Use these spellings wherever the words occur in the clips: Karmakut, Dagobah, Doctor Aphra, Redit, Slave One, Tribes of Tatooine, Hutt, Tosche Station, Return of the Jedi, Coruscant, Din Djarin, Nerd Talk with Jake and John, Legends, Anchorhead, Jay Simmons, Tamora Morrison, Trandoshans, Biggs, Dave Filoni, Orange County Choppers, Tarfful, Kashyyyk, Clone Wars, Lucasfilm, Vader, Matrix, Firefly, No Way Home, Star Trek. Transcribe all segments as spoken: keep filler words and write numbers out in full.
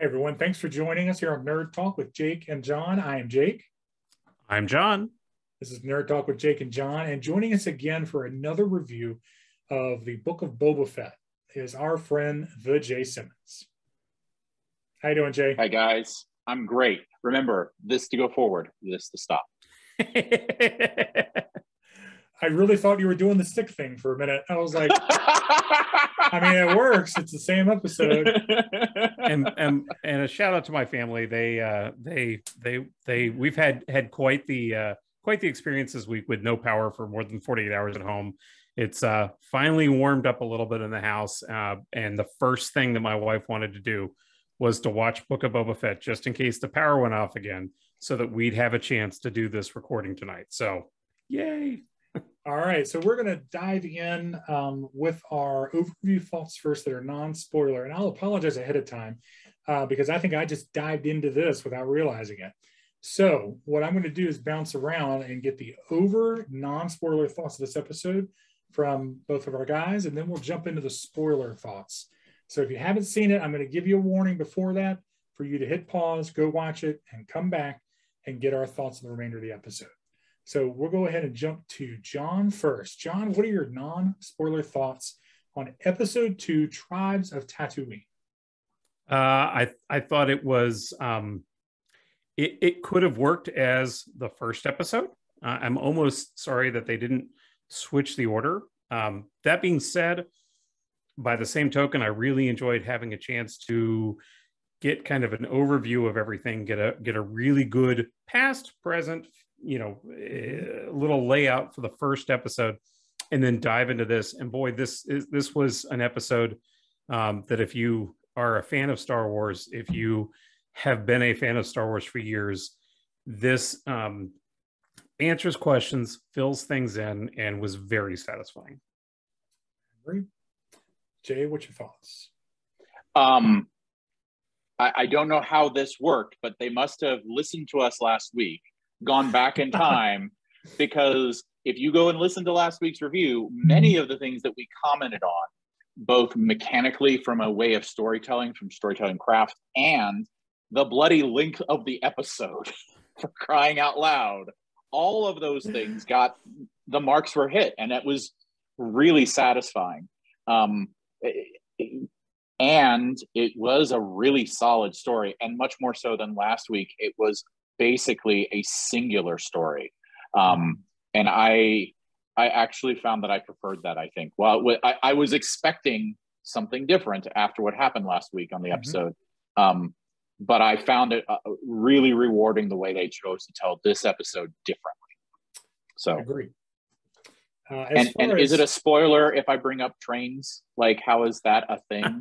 Hey everyone, thanks for joining us here on Nerd Talk with Jake and John. I am Jake. I'm John. This is Nerd Talk with Jake and John, and joining us again for another review of the Book of Boba Fett is our friend, the Jay Simmons. How you doing, Jay? Hi guys, I'm great. Remember, this to go forward, this to stop. I really thought you were doing the stick thing for a minute. I was like, I mean, it works. It's the same episode. And and and a shout out to my family. They uh, they they they we've had had quite the uh, quite the experience this week with no power for more than forty-eight hours at home. It's uh, finally warmed up a little bit in the house. Uh, and the first thing that my wife wanted to do was to watch Book of Boba Fett just in case the power went off again, so that we'd have a chance to do this recording tonight. So, yay. All right, so we're going to dive in um, with our overview thoughts first that are non-spoiler, and I'll apologize ahead of time uh, because I think I just dived into this without realizing it. So what I'm going to do is bounce around and get the over non-spoiler thoughts of this episode from both of our guys, and then we'll jump into the spoiler thoughts. So if you haven't seen it, I'm going to give you a warning before that for you to hit pause, go watch it, and come back and get our thoughts on the remainder of the episode. So we'll go ahead and jump to John first. John, what are your non-spoiler thoughts on episode two, Tribes of Tatooine? Uh, I I thought it was, um, it, it could have worked as the first episode. Uh, I'm almost sorry that they didn't switch the order. Um, that being said, by the same token, I really enjoyed having a chance to get kind of an overview of everything, get a, get a really good past, present, you know, a little layout for the first episode, and then dive into this. And boy, this is, this was an episode um, that if you are a fan of Star Wars, if you have been a fan of Star Wars for years, this um, answers questions, fills things in, and was very satisfying. Jay, what's your thoughts? Um, I, I don't know how this worked, but they must have listened to us last week, gone back in time, because if you go and listen to last week's review, many of the things that we commented on, both mechanically from a way of storytelling, from storytelling craft, and the bloody length of the episode, for crying out loud, all of those things got, the marks were hit, and that was really satisfying. Um, and it was a really solid story, and much more so than last week. It was basically a singular story, um, and I I actually found that I preferred that. I think well I, I was expecting something different after what happened last week on the episode, mm-hmm. um, but I found it uh, really rewarding the way they chose to tell this episode differently. So I agree. Uh, as and and as... is it a spoiler if I bring up trains? Like, how is that a thing?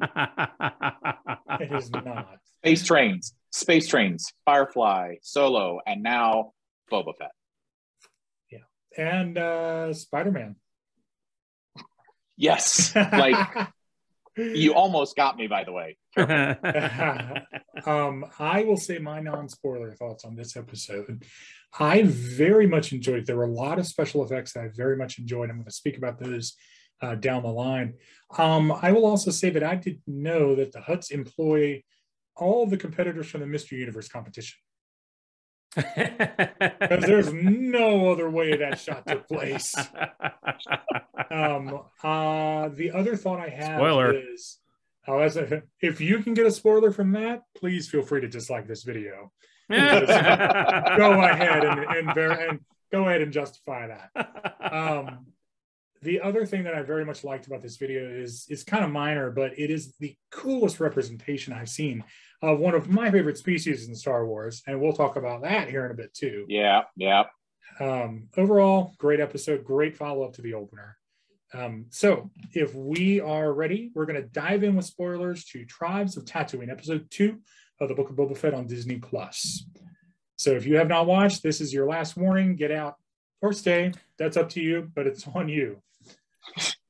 It is not. Space trains. Space trains, Firefly, Solo, and now Boba Fett. Yeah, and uh, Spider-Man. Yes, like you almost got me. By the way, um, I will say my non-spoiler thoughts on this episode. I very much enjoyed it. There were a lot of special effects that I very much enjoyed. I'm going to speak about those uh, down the line. Um, I will also say that I didn't know that the Hutts employ all the competitors from the Mister Universe competition, because there's no other way that shot took place. Um, uh, the other thought I have spoiler. is, oh, as a, if you can get a spoiler from that, please feel free to dislike this video. go ahead and, and, and go ahead and justify that. Um, the other thing that I very much liked about this video is, it's kind of minor, but it is the coolest representation I've seen of one of my favorite species in Star Wars. And we'll talk about that here in a bit too. Yeah, yeah. Um, overall, great episode, great follow-up to the opener. Um, so if we are ready, we're going to dive in with spoilers to Tribes of Tatooine, episode two of the Book of Boba Fett on Disney Plus. So if you have not watched, this is your last warning. Get out or stay. That's up to you, but it's on you.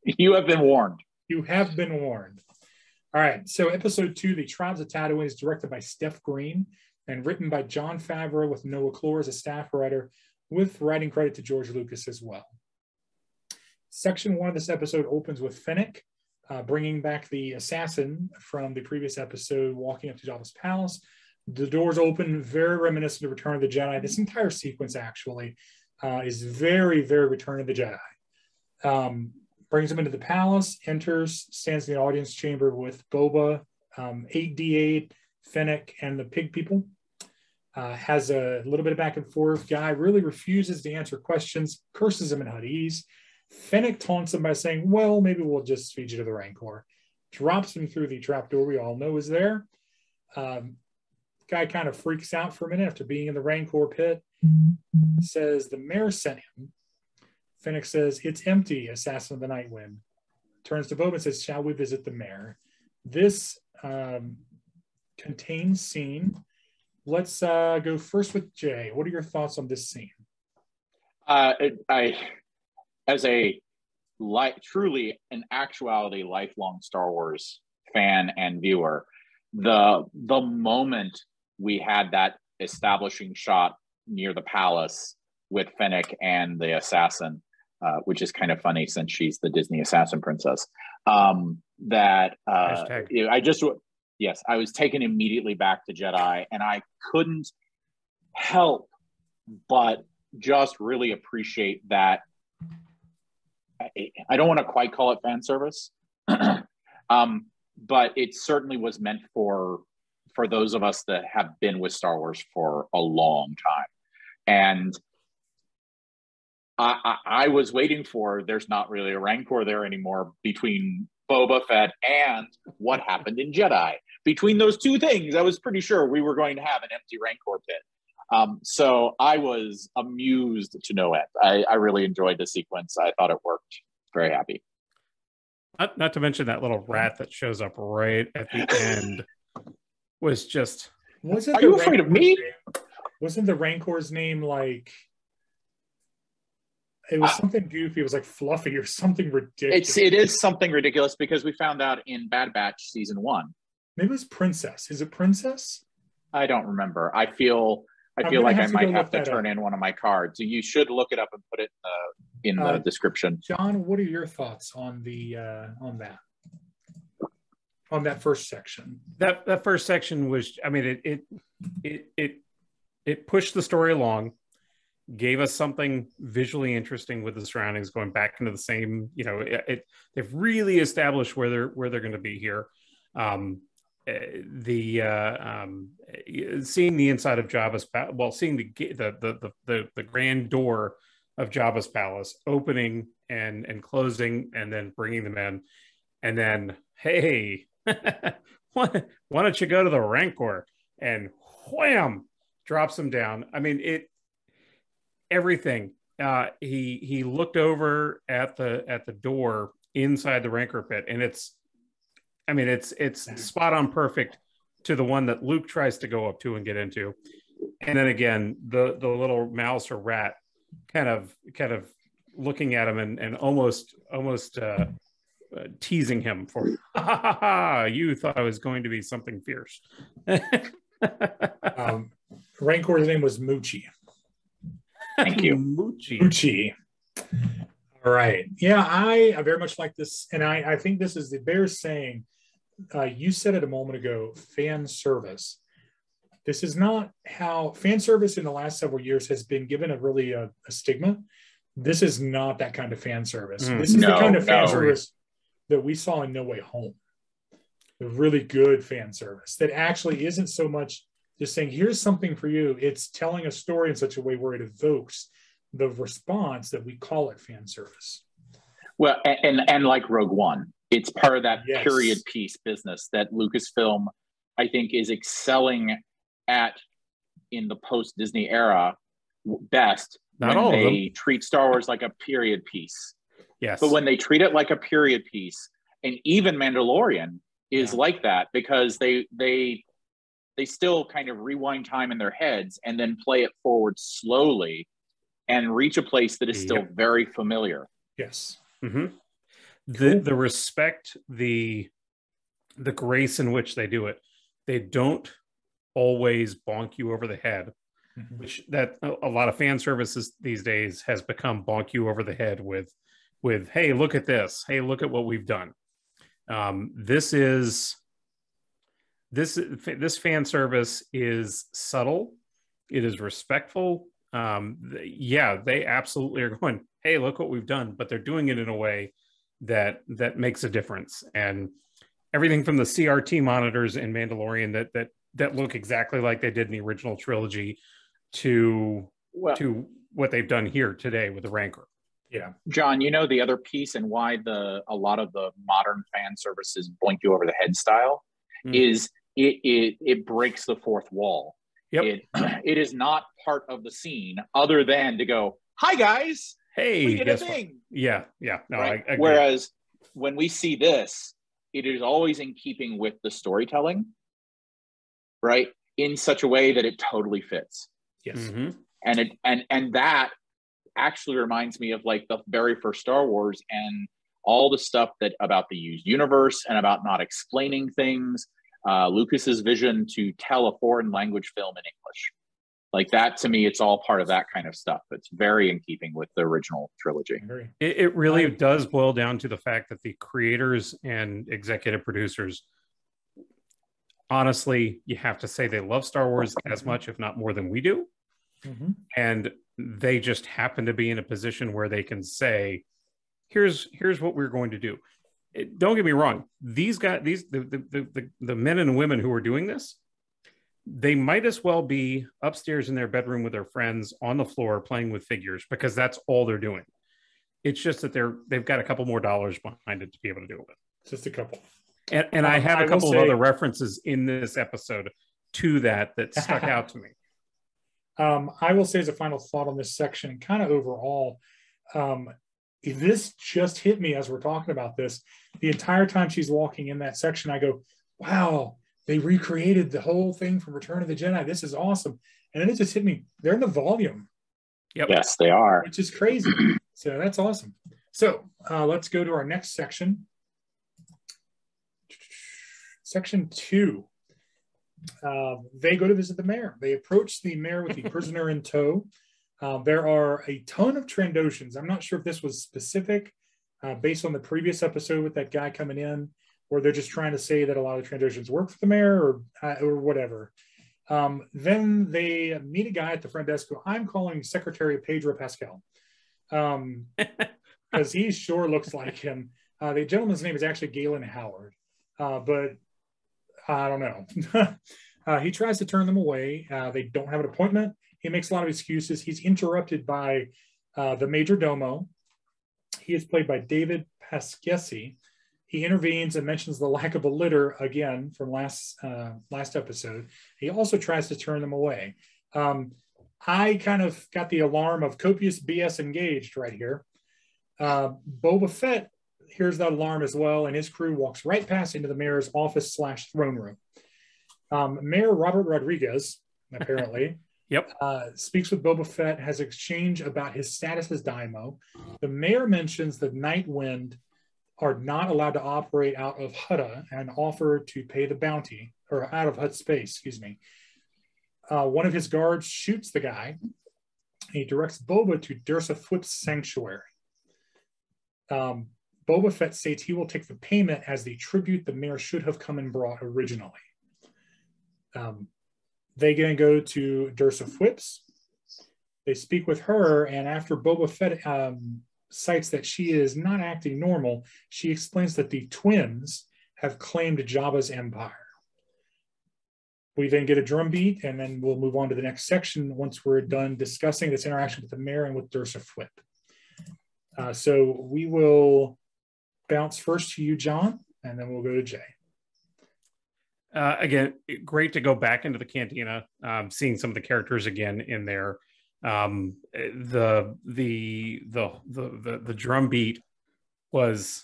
You have been warned. You have been warned. All right. So episode two, The Tribes of Tatooine, is directed by Steph Green and written by Jon Favreau, with Noah Clore as a staff writer, with writing credit to George Lucas as well. Section one of this episode opens with Fennec uh, bringing back the assassin from the previous episode, walking up to Jabba's palace. The doors open, very reminiscent of Return of the Jedi. This entire sequence actually uh, is very, very Return of the Jedi. Um, brings him into the palace, enters, stands in the audience chamber with Boba, um, eight D eight, Fennec, and the pig people. Uh, has a little bit of back and forth. Guy really refuses to answer questions, curses him in Hutties. Fennec taunts him by saying, well, maybe we'll just feed you to the Rancor. Drops him through the trapdoor we all know is there. Um, guy kind of freaks out for a minute after being in the Rancor pit. Says the mayor sent him. Fennec says, it's empty, assassin of the night wind. Turns to Boba and says, shall we visit the mayor? This um, contains scene. Let's uh, go first with Jay. What are your thoughts on this scene? Uh, it, I, as a li- truly an actuality lifelong Star Wars fan and viewer, the the moment we had that establishing shot near the palace with Fennec and the assassin, uh, which is kind of funny since she's the Disney assassin princess. Um, that uh, I just. Yes, I was taken immediately back to Jedi, and I couldn't help but just really appreciate that. I don't want to quite call it fan service, um, but it certainly was meant for for those of us that have been with Star Wars for a long time. And I, I, I was waiting for, there's not really a Rancor there anymore between Boba Fett and what happened in Jedi. Between those two things, I was pretty sure we were going to have an empty Rancor pit. Um, so I was amused to no end. I, I really enjoyed the sequence. I thought it worked. Very happy. Not, not to mention that little rat that shows up right at the end was just... Wasn't Are you Rancor's afraid of me? Name, wasn't the Rancor's name like... It was something goofy. It was like Fluffy or something ridiculous. It's, it is something ridiculous because we found out in Bad Batch season one. Maybe it was Princess. Is it Princess? I don't remember. I feel I feel like I might have to turn in one of my cards. You should look it up and put it in the, in the uh, description. John, what are your thoughts on the uh, on that? On that first section. That that first section was. I mean, it it it it, it pushed the story along. Gave us something visually interesting with the surroundings, going back into the same, you know, it, it, they've really established where they're where they're going to be here. Um, the uh, um, seeing the inside of Jabba's palace, well, seeing the the, the the the grand door of Jabba's palace opening and and closing, and then bringing them in, and then hey, why, why don't you go to the Rancor? And wham, drops them down. I mean it. Everything. Uh, he he looked over at the at the door inside the Rancor pit, and it's, I mean, it's it's spot on perfect to the one that Luke tries to go up to and get into, and then again the the little mouse or rat kind of kind of looking at him and and almost almost uh, uh, teasing him for ha, ha, ha, you thought I was going to be something fierce. um, Rancor's name was Muchi. Thank you. Muchi. Muchi. All right. Yeah, I, I very much like this. And I, I think this is the bear saying, uh, you said it a moment ago, fan service. This is not how fan service in the last several years has been given a really a, a stigma. This is not that kind of fan service. Mm, this is no, the kind of fan no. service that we saw in No Way Home. The really good fan service that actually isn't so much just saying, here's something for you. It's telling a story in such a way where it evokes the response that we call it fan service. Well, and and, and like Rogue One, it's part of that yes. period piece business that Lucasfilm, I think, is excelling at in the post-Disney era best. Not when all they of them. Treat Star Wars like a period piece. Yes. But when they treat it like a period piece, and even Mandalorian is yeah. like that because they they... they still kind of rewind time in their heads and then play it forward slowly and reach a place that is still yep. very familiar. Yes. Mm-hmm. The the respect, the the grace in which they do it. They don't always bonk you over the head, mm-hmm. which that a lot of fan services these days has become bonk you over the head with, with, hey, look at this. Hey, look at what we've done. Um, this is this this fan service is subtle. It is respectful. Um, yeah, they absolutely are going, hey, look what we've done, but they're doing it in a way that that makes a difference. And everything from the C R T monitors in Mandalorian that that that look exactly like they did in the original trilogy to well, to what they've done here today with the Rancor. Yeah, John, you know the other piece and why the a lot of the modern fan services blink you over the head style mm. is it, it it breaks the fourth wall. Yep. It it is not part of the scene other than to go, hi guys, hey, we did a thing. What? Yeah, yeah. No, right? I, I Whereas when we see this, it is always in keeping with the storytelling, right? In such a way that it totally fits. Yes. Mm-hmm. And it and and that actually reminds me of like the very first Star Wars and all the stuff that about the used universe and about not explaining things. Uh, Lucas's vision to tell a foreign language film in English. Like that, to me, it's all part of that kind of stuff. It's very in keeping with the original trilogy. It, it really um, does boil down to the fact that the creators and executive producers, honestly, you have to say they love Star Wars as much, if not more than we do. Mm-hmm. And they just happen to be in a position where they can say, here's, here's what we're going to do. It, don't get me wrong, these guys, these the, the the the men and women who are doing this, they might as well be upstairs in their bedroom with their friends on the floor playing with figures, because that's all they're doing. It's just that they're they've got a couple more dollars behind it to be able to do it. Just a couple. And, and um, I have a couple of other references in this episode to that that stuck out to me. Um, I will say as a final thought on this section, kind of overall, um, this just hit me as we're talking about this. The entire time she's walking in that section, I go, wow, they recreated the whole thing from Return of the Jedi. This is awesome. And then it just hit me. They're in the volume. Yep. Yes, they are. Which is crazy. So that's awesome. So uh, let's go to our next section. Section two. Uh, they go to visit the mayor. They approach the mayor with the prisoner in tow. Uh, there are a ton of Trandoshans. I'm not sure if this was specific uh, based on the previous episode with that guy coming in, or they're just trying to say that a lot of Trandoshans work for the mayor or, uh, or whatever. Um, then they meet a guy at the front desk who I'm calling Secretary Pedro Pascal, because um, he sure looks like him. Uh, the gentleman's name is actually Galen Howard, uh, but I don't know. uh, he tries to turn them away. Uh, they don't have an appointment. He makes a lot of excuses. He's interrupted by uh, the major domo. He is played by David Pasquesi. He intervenes and mentions the lack of a litter again from last uh, last episode. He also tries to turn them away. Um, I kind of got the alarm of copious B S engaged right here. Uh, Boba Fett hears that alarm as well, and his crew walks right past into the mayor's office slash throne room. Um, Mayor Robert Rodriguez, apparently, Yep. Uh, speaks with Boba Fett, has exchange about his status as Daimo. The mayor mentions that Night Wind are not allowed to operate out of Hutta and offer to pay the bounty, or out of Hut space, excuse me. Uh, one of his guards shoots the guy. He directs Boba to Dursa Thwip's sanctuary. Um, Boba Fett states he will take the payment as the tribute the mayor should have come and brought originally. Um, They gonna go to Dursa Thwip's. They speak with her, and after Boba Fett um, cites that she is not acting normal, she explains that the twins have claimed Jabba's empire. We then get a drum beat, and then we'll move on to the next section once we're done discussing this interaction with the mayor and with Dursa Thwip. Uh, so we will bounce first to you, John, and then we'll go to Jay. Uh, again, great to go back into the cantina, um, seeing some of the characters again in there. Um, the, the the the the the drum beat was,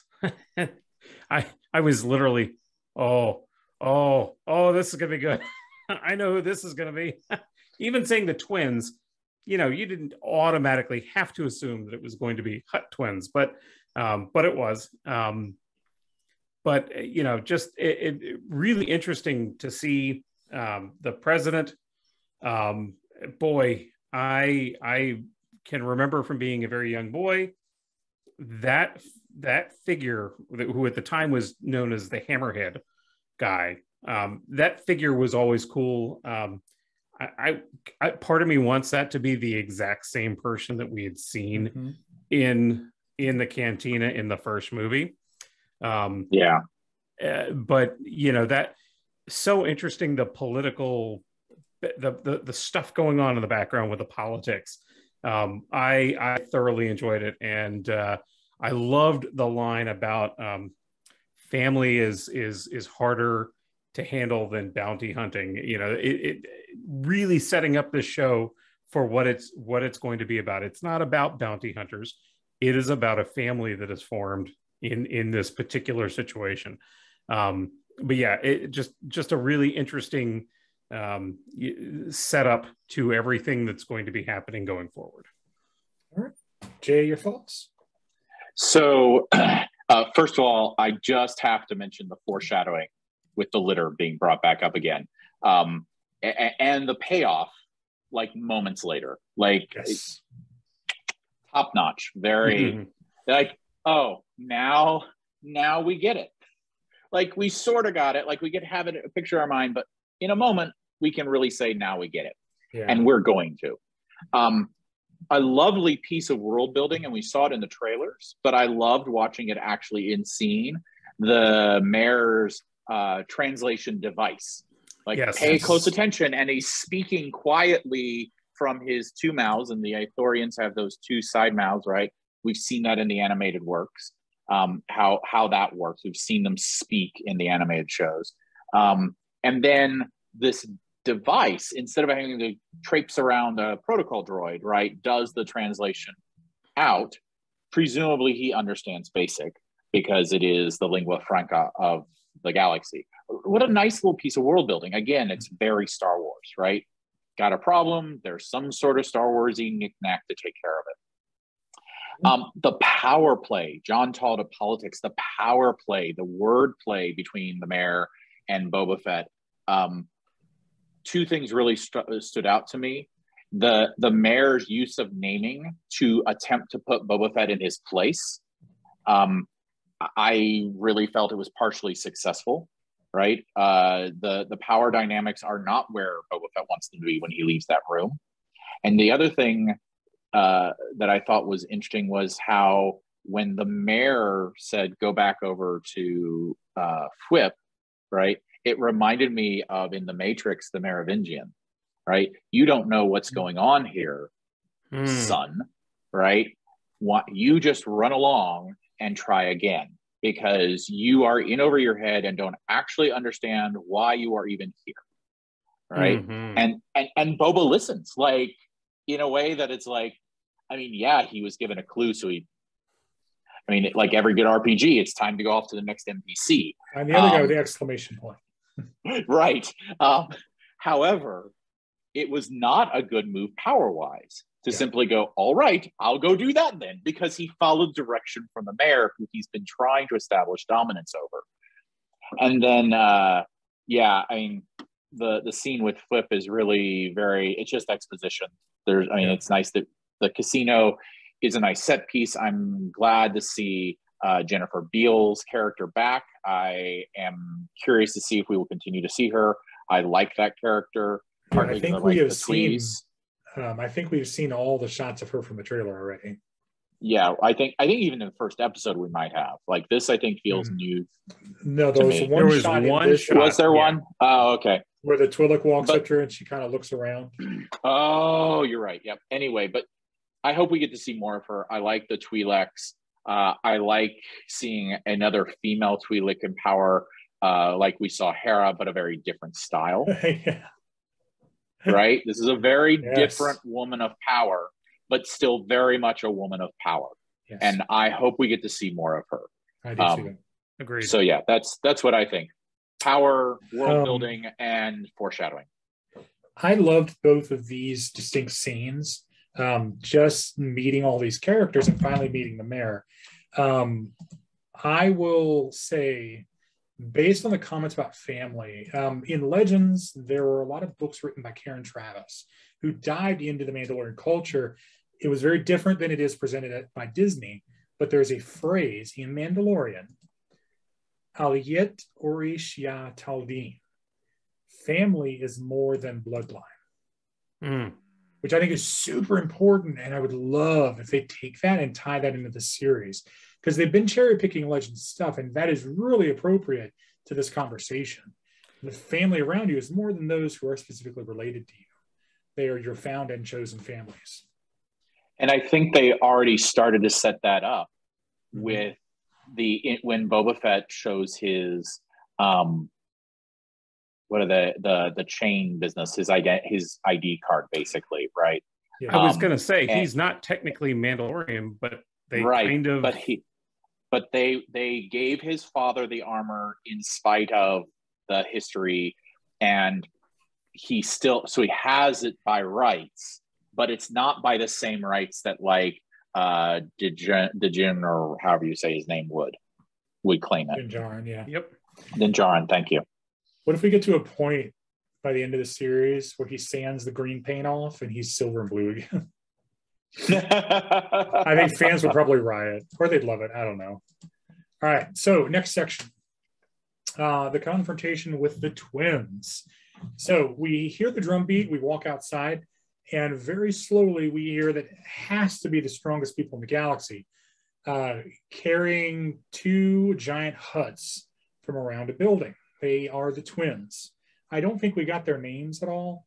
I I was literally, oh oh oh, this is gonna be good. I know who this is gonna be. Even saying the twins, you know, you didn't automatically have to assume that it was going to be Hutt twins, but um, but it was. Um, But, you know, just it, it really interesting to see um, the president. Um, boy, I I can remember from being a very young boy that that figure, who at the time was known as the Hammerhead guy, um, that figure was always cool. Um, I, I, I part of me wants that to be the exact same person that we had seen mm-hmm. in in the cantina in the first movie. Um, yeah, uh, but you know, that so interesting, the political, the the the stuff going on in the background with the politics. Um, I I thoroughly enjoyed it, and uh, I loved the line about um, family is is is harder to handle than bounty hunting. You know, it, it really setting up this show for what it's what it's going to be about. It's not about bounty hunters. It is about a family that is formed in in this particular situation. Um, but yeah, it just just a really interesting um set up to everything that's going to be happening going forward. All right, Jay, your thoughts? So uh first of all, I just have to mention the foreshadowing with the litter being brought back up again, um and, and the payoff like moments later, like yes. top notch, very mm-hmm. like, oh, now now we get it, like we sort of got it, like we could have it a picture in our mind, but in a moment, we can really say, now we get it. Yeah. And we're going to. Um, a lovely piece of world building, and we saw it in the trailers, but I loved watching it actually in scene. The mayor's uh, translation device. Like, yes, pay yes. close attention, and he's speaking quietly from his two mouths, and the Ithorians have those two side mouths, right? We've seen that in the animated works, um, how, how that works. We've seen them speak in the animated shows. Um, And then this device, instead of having to traipse around a protocol droid, right, does the translation out. Presumably he understands basic because it is the lingua franca of the galaxy. What a nice little piece of world building. Again, it's very Star Wars, right? Got a problem. There's some sort of Star Wars-y knick-knack to take care of it. Um, the power play, John Todd of politics, the power play, the word play between the mayor and Boba Fett. Um, two things really st stood out to me. The, the mayor's use of naming to attempt to put Boba Fett in his place. Um, I really felt it was partially successful, right? Uh, the, the power dynamics are not where Boba Fett wants them to be when he leaves that room. And the other thing uh, that I thought was interesting was how when the mayor said, go back over to uh, Thwip, right? It reminded me of, in The Matrix, the Merovingian, right? You don't know what's going on here, mm. son, right? What, you just run along and try again because you are in over your head and don't actually understand why you are even here, right? Mm-hmm. And, and, and Boba listens, like, in a way that it's like, I mean, yeah, he was given a clue, so he, I mean, like every good R P G, it's time to go off to the next N P C. And the other um, guy with the exclamation point. Right. Um, however, it was not a good move power-wise to yeah. simply go, all right, I'll go do that then, because he followed direction from the mayor who he's been trying to establish dominance over. And then, uh, yeah, I mean, the, the scene with Flip is really very, it's just exposition. There's, I mean, yeah. it's nice that the casino is a nice set piece. I'm glad to see uh, Jennifer Beals' character back. I am curious to see if we will continue to see her. I like that character. Yeah, I think we like have seen. Um, I think we've seen all the shots of her from the trailer already. Yeah, I think. I think even in the first episode we might have like this. I think feels mm. new. No, there was one, there was shot. One in shot. Was there yeah. one? Oh, okay. Where the Twi'lek walks but, up to her and she kind of looks around. Oh, you're right. Yep. Anyway, but. I hope we get to see more of her. I like the Twi'leks. Uh, I like seeing another female Twi'lek in power, uh, like we saw Hera, but a very different style. yeah. Right? This is a very yes. different woman of power, but still very much a woman of power. Yes. And I hope we get to see more of her. I do um, too. Agreed. So yeah, that's that's what I think. Power, world um, building, and foreshadowing. I loved both of these distinct scenes. Um, just meeting all these characters and finally meeting the mayor. Um, I will say, based on the comments about family, um, in Legends, there were a lot of books written by Karen Travis, who dived into the Mandalorian culture. It was very different than it is presented at, by Disney, But there's a phrase in Mandalorian, Aliyet Orish Ya Taldin. Family is more than bloodline. Mm. Which I think is super important. And I would love if they take that and tie that into the series, because they've been cherry picking Legends stuff. And that is really appropriate to this conversation. The family around you is more than those who are specifically related to you. They are your found and chosen families. And I think they already started to set that up mm-hmm. with the, when Boba Fett shows his, um, what are the, the, the chain business, his I D, his I D card, basically, right? Yeah. Um, I was going to say, and, he's not technically Mandalorian, but they right, kind of... But, he, but they, they gave his father the armor in spite of the history, and he still... So he has it by rights, but it's not by the same rights that, like, uh, Djarin, or however you say his name, would, would claim it. Din Djarin, yeah. Yep. Din Djarin, thank you. What if we get to a point by the end of the series where he sands the green paint off and he's silver and blue again? I think fans would probably riot, or they'd love it. I don't know. All right, so next section. Uh, the confrontation with the twins. So we hear the drum beat, we walk outside, and very slowly we hear that it has to be the strongest people in the galaxy, uh, carrying two giant Hutts from around a building. They are the twins. I don't think we got their names at all.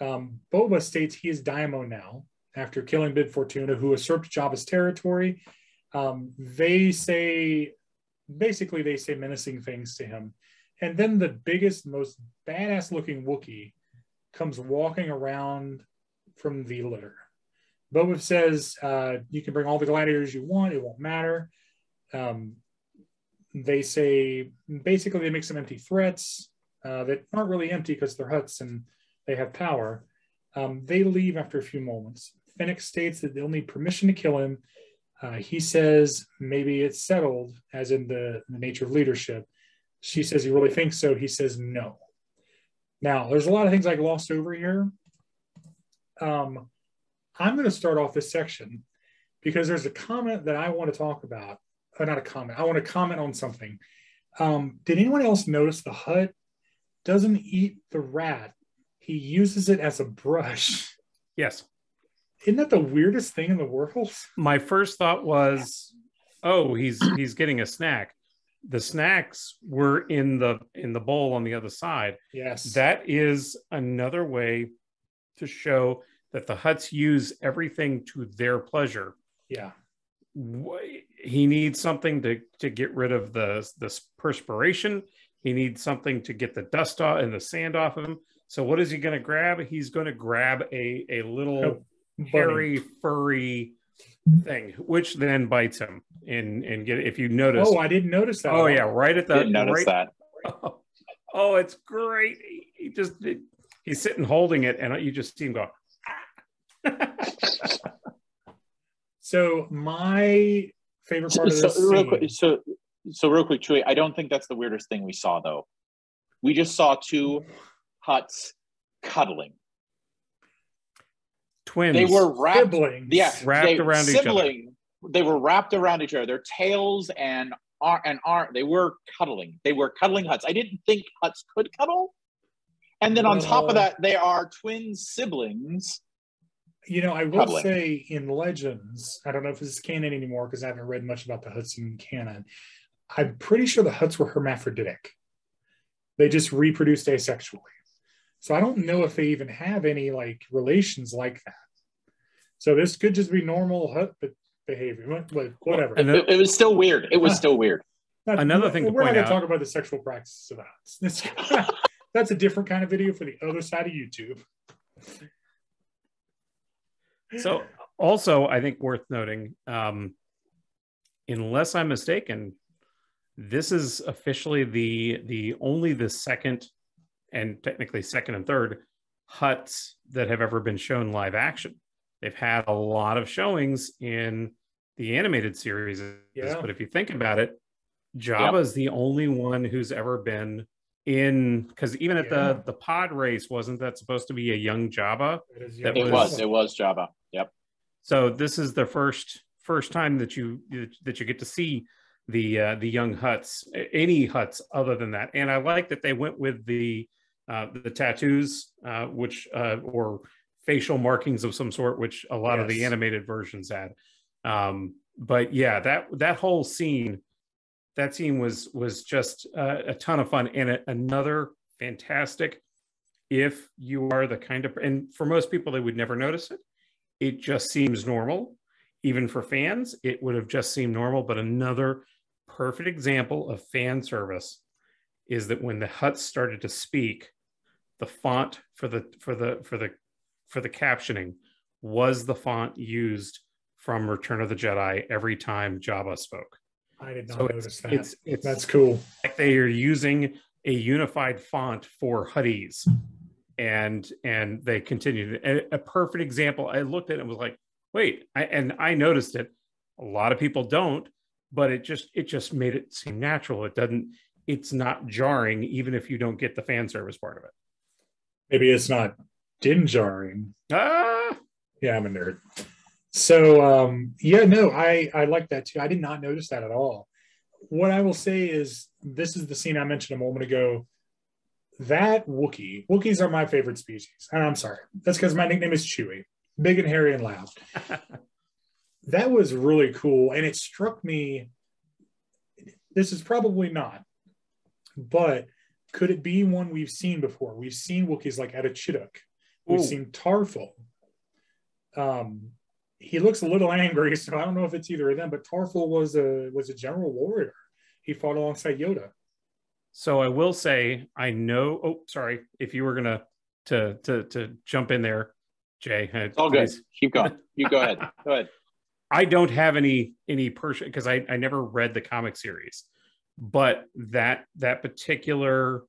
Um, Boba states he is Daimon now, after killing Bib Fortuna, who usurped Jabba's territory. Um, they say, basically they say menacing things to him. And then the biggest, most badass looking Wookiee comes walking around from the litter. Boba says, uh, you can bring all the gladiators you want, it won't matter. Um, They say, basically they make some empty threats uh, that aren't really empty because they're Hutts and they have power. Um, they leave after a few moments. Fennec states that they'll need permission to kill him. Uh, he says, maybe it's settled, as in the, the nature of leadership. She says, you really think so? He says, no. Now, there's a lot of things I glossed over here. Um, I'm going to start off this section because there's a comment that I want to talk about. Oh, not a comment. I want to comment on something. Um, did anyone else notice the Hutt doesn't eat the rat? He uses it as a brush. Yes. Isn't that the weirdest thing in the world? My first thought was, oh, he's he's getting a snack. The snacks were in the in the bowl on the other side. Yes. That is another way to show that the Hutts use everything to their pleasure. Yeah. He needs something to, to get rid of the, the perspiration. He needs something to get the dust off and the sand off of him. So what is he going to grab? He's going to grab a, a little oh, hairy, furry thing, which then bites him. And, and get if you notice. Oh, I didn't notice that. Oh, yeah. Right at the. Didn't notice right, that. Oh, oh, it's great. He just he's sitting holding it and you just see him go. So my favorite part of this so, real quick, so, so real quick, Chewie, I don't think that's the weirdest thing we saw, though. We just saw two Hutts cuddling. Twins. They were wrapped, siblings. Yeah, wrapped they, around sibling, each other. They were wrapped around each other. Their tails and ar and arm, they were cuddling. They were cuddling Hutts. I didn't think Hutts could cuddle. And then on uh, top of that, they are twin siblings. You know, I will Probably. say in Legends, I don't know if this is canon anymore because I haven't read much about the Hutts in canon. I'm pretty sure the Hutts were hermaphroditic. They just reproduced asexually. So I don't know if they even have any like relations like that. So this could just be normal Hutt behavior, whatever. Well, it, it was still weird. It was still weird. Not, Another thing to point out. We're not going to talk about the sexual practices of the Hutts. That's a different kind of video for the other side of YouTube. So also, I think worth noting, um, unless I'm mistaken, this is officially the the only the second and technically second and third Hutts that have ever been shown live action. They've had a lot of showings in the animated series, yeah. But if you think about it, Jabba is yeah. the only one who's ever been in, because even at yeah. the the pod race, wasn't that supposed to be a young Jabba? It, is, yeah. that it was, was. It was Jabba. Yep. So this is the first first time that you that you get to see the uh, the young Hutts, any Hutts other than that. And I like that they went with the uh, the tattoos, uh, which uh, or facial markings of some sort, which a lot yes. of the animated versions had. Um, but yeah, that that whole scene, that scene was was just uh, a ton of fun, and a, another fantastic. If you are the kind of, and for most people, they would never notice it. It just seems normal. Even for fans, it would have just seemed normal. But another perfect example of fan service is that when the Hutts started to speak, the font for the for the for the for the captioning was the font used from Return of the Jedi every time Jabba spoke. I did not so notice it's, that. It's, it's, That's cool. Like they are using a unified font for Hutties, and and they continued. A, a perfect example. I looked at it and was like, wait, I, and I noticed it. A lot of people don't, but it just it just made it seem natural. It doesn't. It's not jarring, even if you don't get the fan service part of it. Maybe it's not Din Djarin. Ah, yeah, I'm a nerd. So um, yeah, no, I I like that too. I did not notice that at all. What I will say is, this is the scene I mentioned a moment ago. That Wookiee, Wookiees are my favorite species, and I'm sorry. That's because my nickname is Chewie. Big and hairy and loud. That was really cool. And it struck me, this is probably not, but could it be one we've seen before? We've seen Wookiees like Attachituk. We've Ooh. seen Tarfful. Um, he looks a little angry, so I don't know if it's either of them, but Tarfful was a, was a general warrior. He fought alongside Yoda. So I will say, I know, oh, sorry, if you were going to to to jump in there, Jay, it's all good. Keep going. You go ahead. Go ahead. I don't have any any person because I, I never read the comic series, but that that particular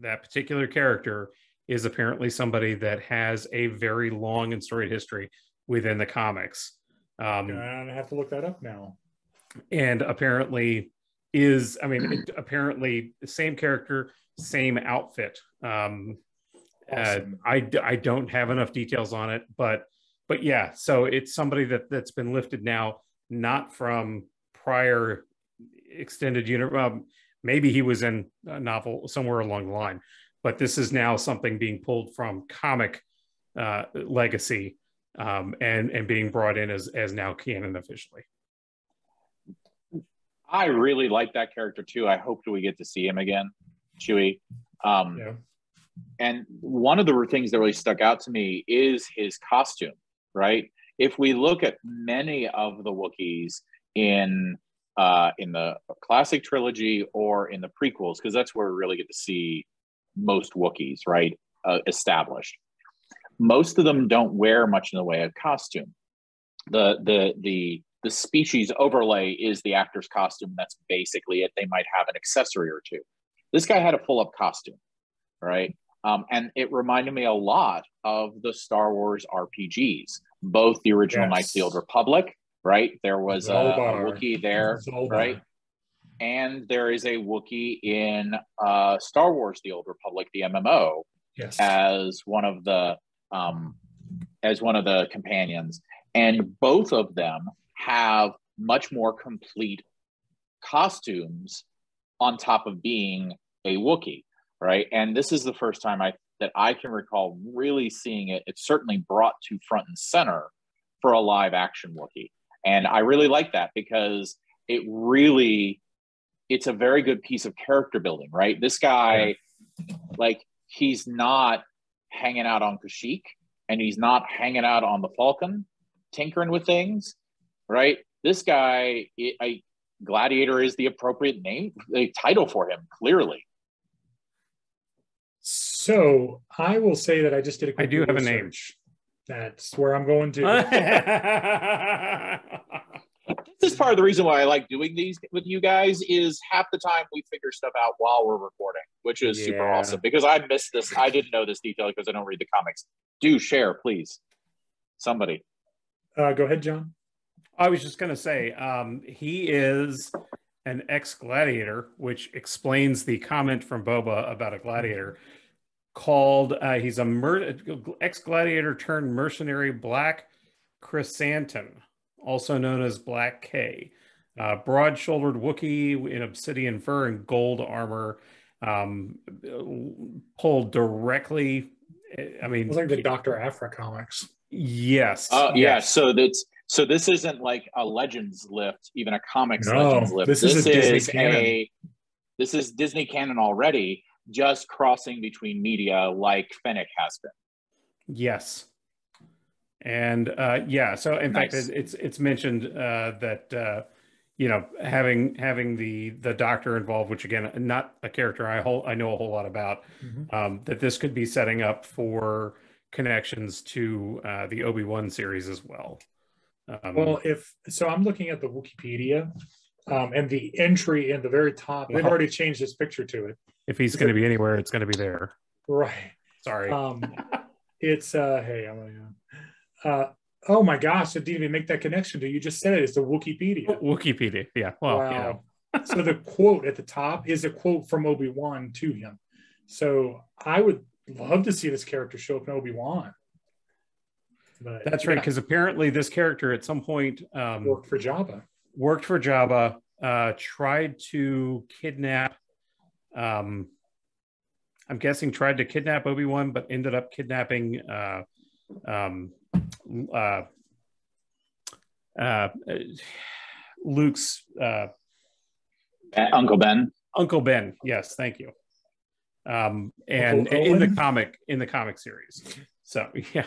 that particular character is apparently somebody that has a very long and storied history within the comics. Um, I have to look that up now. And apparently is I mean it, apparently the same character, same outfit. Um, Awesome. Uh, I, I don't have enough details on it, but but yeah, so it's somebody that that's been lifted now, not from prior extended unit. Um, maybe he was in a novel somewhere along the line, but this is now something being pulled from comic uh, legacy um, and and being brought in as as now canon officially. I really like that character too. I hope we get to see him again, Chewie. Um, yeah. And one of the things that really stuck out to me is his costume, right? If we look at many of the Wookiees in uh, in the classic trilogy or in the prequels, because that's where we really get to see most Wookiees, right, uh, established. Most of them don't wear much in the way of costume. The, the, the, the species overlay is the actor's costume. That's basically it. They might have an accessory or two. This guy had a full-up costume, right? Um, and it reminded me a lot of the Star Wars R P Gs, both the original yes. Knights of the Old Republic, right? There was a, a Wookiee there, right? And there is a Wookiee in uh, Star Wars: The Old Republic, the M M O, yes. as one of the um, as one of the companions. And both of them have much more complete costumes on top of being a Wookiee. Right, and this is the first time I that I can recall really seeing it. It's certainly brought to front and center for a live action Wookiee, and I really like that because it really it's a very good piece of character building. Right, this guy, like he's not hanging out on Kashyyyk, and he's not hanging out on the Falcon, tinkering with things. Right, this guy, it, I, Gladiator is the appropriate name, the title for him, clearly. So I will say that I just did a quick I do have a name. That's where I'm going to. This is part of the reason why I like doing these with you guys is half the time we figure stuff out while we're recording, which is yeah. super awesome because I missed this. I didn't know this detail because I don't read the comics. Do share, please. Somebody. Uh, go ahead, John. I was just going to say um, he is an ex-gladiator, which explains the comment from Boba about a gladiator, called, uh, he's an ex-gladiator turned mercenary black chrysanthemum, also known as Black K. Uh, broad-shouldered Wookiee in obsidian fur and gold armor, um, pulled directly. I mean, it's like the Doctor Aphra comics. Yes. Oh uh, yeah. Yes. So that's so. This isn't like a Legends lift, even a comics no, Legends lift. This, this is, a, is Disney a. This is Disney canon already, just crossing between media like Fennec has been. Yes. And uh, yeah, so in nice. fact, it's it's mentioned uh, that. Uh, You know, having having the the doctor involved, which again, not a character I whole I know a whole lot about, mm-hmm. um, that this could be setting up for connections to uh, the Obi-Wan series as well. Um, well, if so, I'm looking at the Wikipedia um, and the entry in the very top. They've well, already changed this picture to it. If he's going to be anywhere, it's going to be there. Right. Sorry. Um, it's uh, hey, I'm gonna, uh oh my gosh, it didn't even make that connection. Do you just said it? It's the Wikipedia. Wikipedia, yeah. Well, wow. You know. So the quote at the top is a quote from Obi-Wan to him. So I would love to see this character show up in Obi-Wan. But, That's right, because yeah. apparently this character at some point um, worked for Jabba. Worked for Jabba. Uh, tried to kidnap. Um, I'm guessing tried to kidnap Obi-Wan, but ended up kidnapping. Uh, um, Uh, uh, Luke's uh, Uncle Ben. Uncle Ben, yes, thank you. Um, and in the comic, in the comic series. So yeah,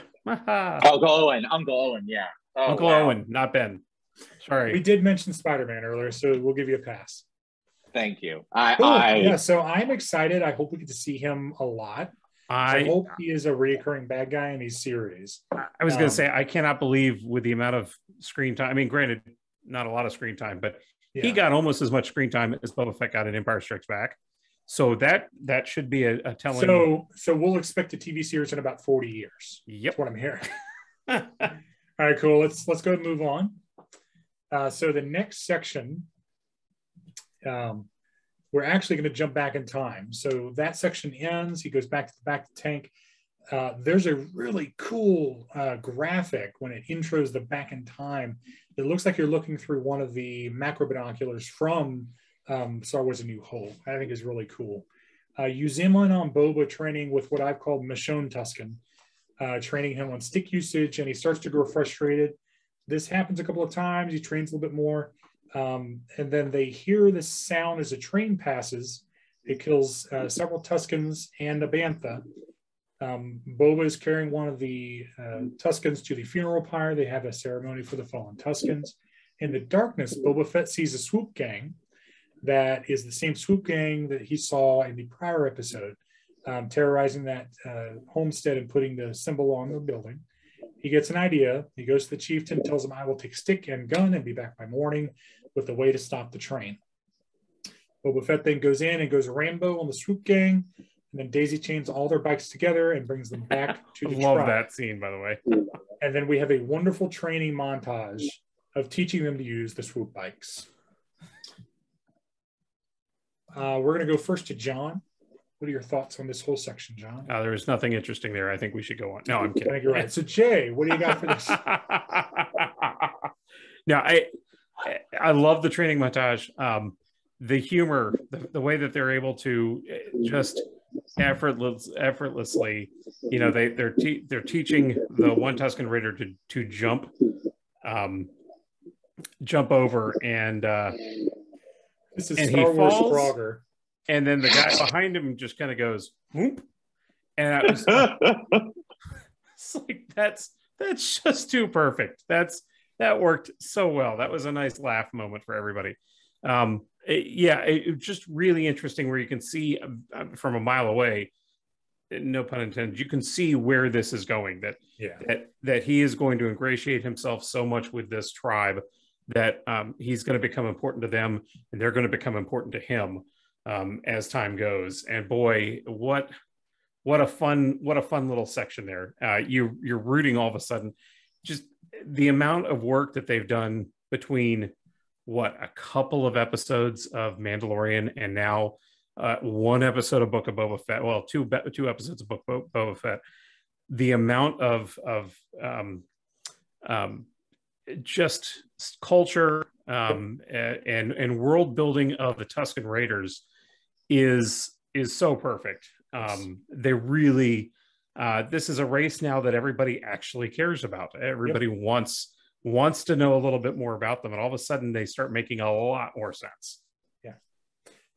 Uncle Owen, Uncle Owen, yeah, oh, Uncle wow. Owen, not Ben. Sorry, we did mention Spider-Man earlier, so we'll give you a pass. Thank you. I, cool. I yeah, so I'm excited. I hope we get to see him a lot. I, I hope he is a reoccurring bad guy in these series. I was um, going to say, I cannot believe with the amount of screen time. I mean, granted, not a lot of screen time, but yeah. he got almost as much screen time as Boba Fett got in Empire Strikes Back. So that that should be a, a telling. So so we'll expect a T V series in about forty years. Yep, that's what I'm hearing. All right, cool. Let's let's go ahead and move on. Uh, so the next section. Um, We're actually going to jump back in time. So that section ends. He goes back to the back of the tank. Uh, there's a really cool uh, graphic when it intros the back in time. It looks like you're looking through one of the macro binoculars from um, Star Wars A New Hope. I think is really cool. Uh, you zoom in on Boba training with what I've called Michonne Tusken, uh, training him on stick usage, and he starts to grow frustrated. This happens a couple of times. He trains a little bit more. Um, and then they hear the sound as a train passes. It kills uh, several Tuskens and a Bantha. Um, Boba is carrying one of the uh, Tuskens to the funeral pyre. They have a ceremony for the fallen Tuskens. In the darkness, Boba Fett sees a swoop gang that is the same swoop gang that he saw in the prior episode, um, terrorizing that uh, homestead and putting the symbol on the building. He gets an idea. He goes to the chieftain, tells him, I will take stick and gun and be back by morning with a way to stop the train. Boba Fett then goes in and goes Rambo on the swoop gang, and then daisy chains all their bikes together and brings them back to the tribe. I love that scene, by the way. And then we have a wonderful training montage of teaching them to use the swoop bikes. Uh, we're going to go first to John. What are your thoughts on this whole section, John? Uh, there is nothing interesting there. I think we should go on. No, I'm kidding. I think you're right. So, Jay, what do you got for this? Now, I I love the training montage. Um, the humor, the, the way that they're able to just effortless, effortlessly, you know, they they're te they're teaching the one Tusken Raider to to jump, um, jump over, and uh, this is and Star Wars Frogger. And then the guy behind him just kind of goes, whoop. And I was like, it's like, that's, that's just too perfect. That's, that worked so well. That was a nice laugh moment for everybody. Um, it, yeah, it, it just really interesting where you can see uh, from a mile away, no pun intended, you can see where this is going, that, yeah. that, that he is going to ingratiate himself so much with this tribe that um, he's going to become important to them and they're going to become important to him. Um, as time goes, and boy, what what a fun what a fun little section there. Uh, you you're rooting all of a sudden. Just the amount of work that they've done between what a couple of episodes of Mandalorian and now uh, one episode of Book of Boba Fett. Well, two two episodes of Book of Boba Fett. The amount of of um, um, just culture um, and and world building of the Tusken Raiders is is so perfect. Um, they really uh, this is a race now that everybody actually cares about. Everybody yep. wants wants to know a little bit more about them, and all of a sudden they start making a lot more sense. Yeah,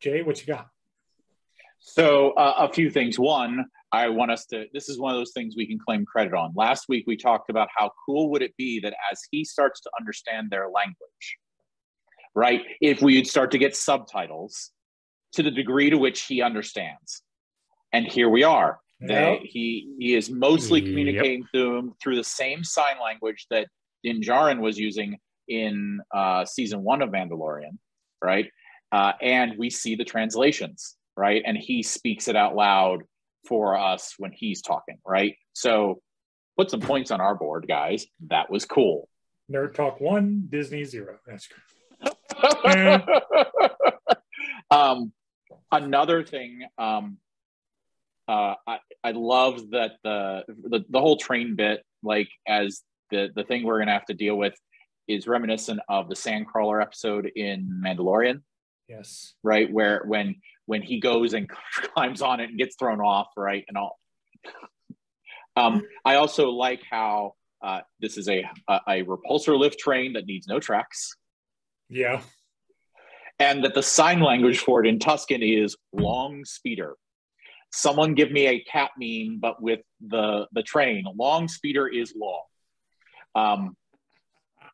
Jay, what you got? So uh, a few things. One, I want us to, this is one of those things we can claim credit on. Last week, we talked about how cool would it be that as he starts to understand their language, right? If we'd start to get subtitles to the degree to which he understands. And here we are. Yep. They, he, he is mostly communicating yep. through him through the same sign language that Din Djarin was using in uh, season one of Mandalorian, right? Uh, and we see the translations, right? And he speaks it out loud for us when he's talking, right? So put some points on our board, guys. That was cool. Nerd Talk one, Disney zero. That's good. um, another thing, um, uh, I, I love that the, the the whole train bit, like as the, the thing we're going to have to deal with is reminiscent of the Sandcrawler episode in Mandalorian. Yes. Right, where when when he goes and climbs on it and gets thrown off, right, and all. um, I also like how uh, this is a, a a repulsor lift train that needs no tracks. Yeah. And that the sign language for it in Tusken is long speeder. Someone give me a cat meme, but with the the train. Long speeder is long. Um,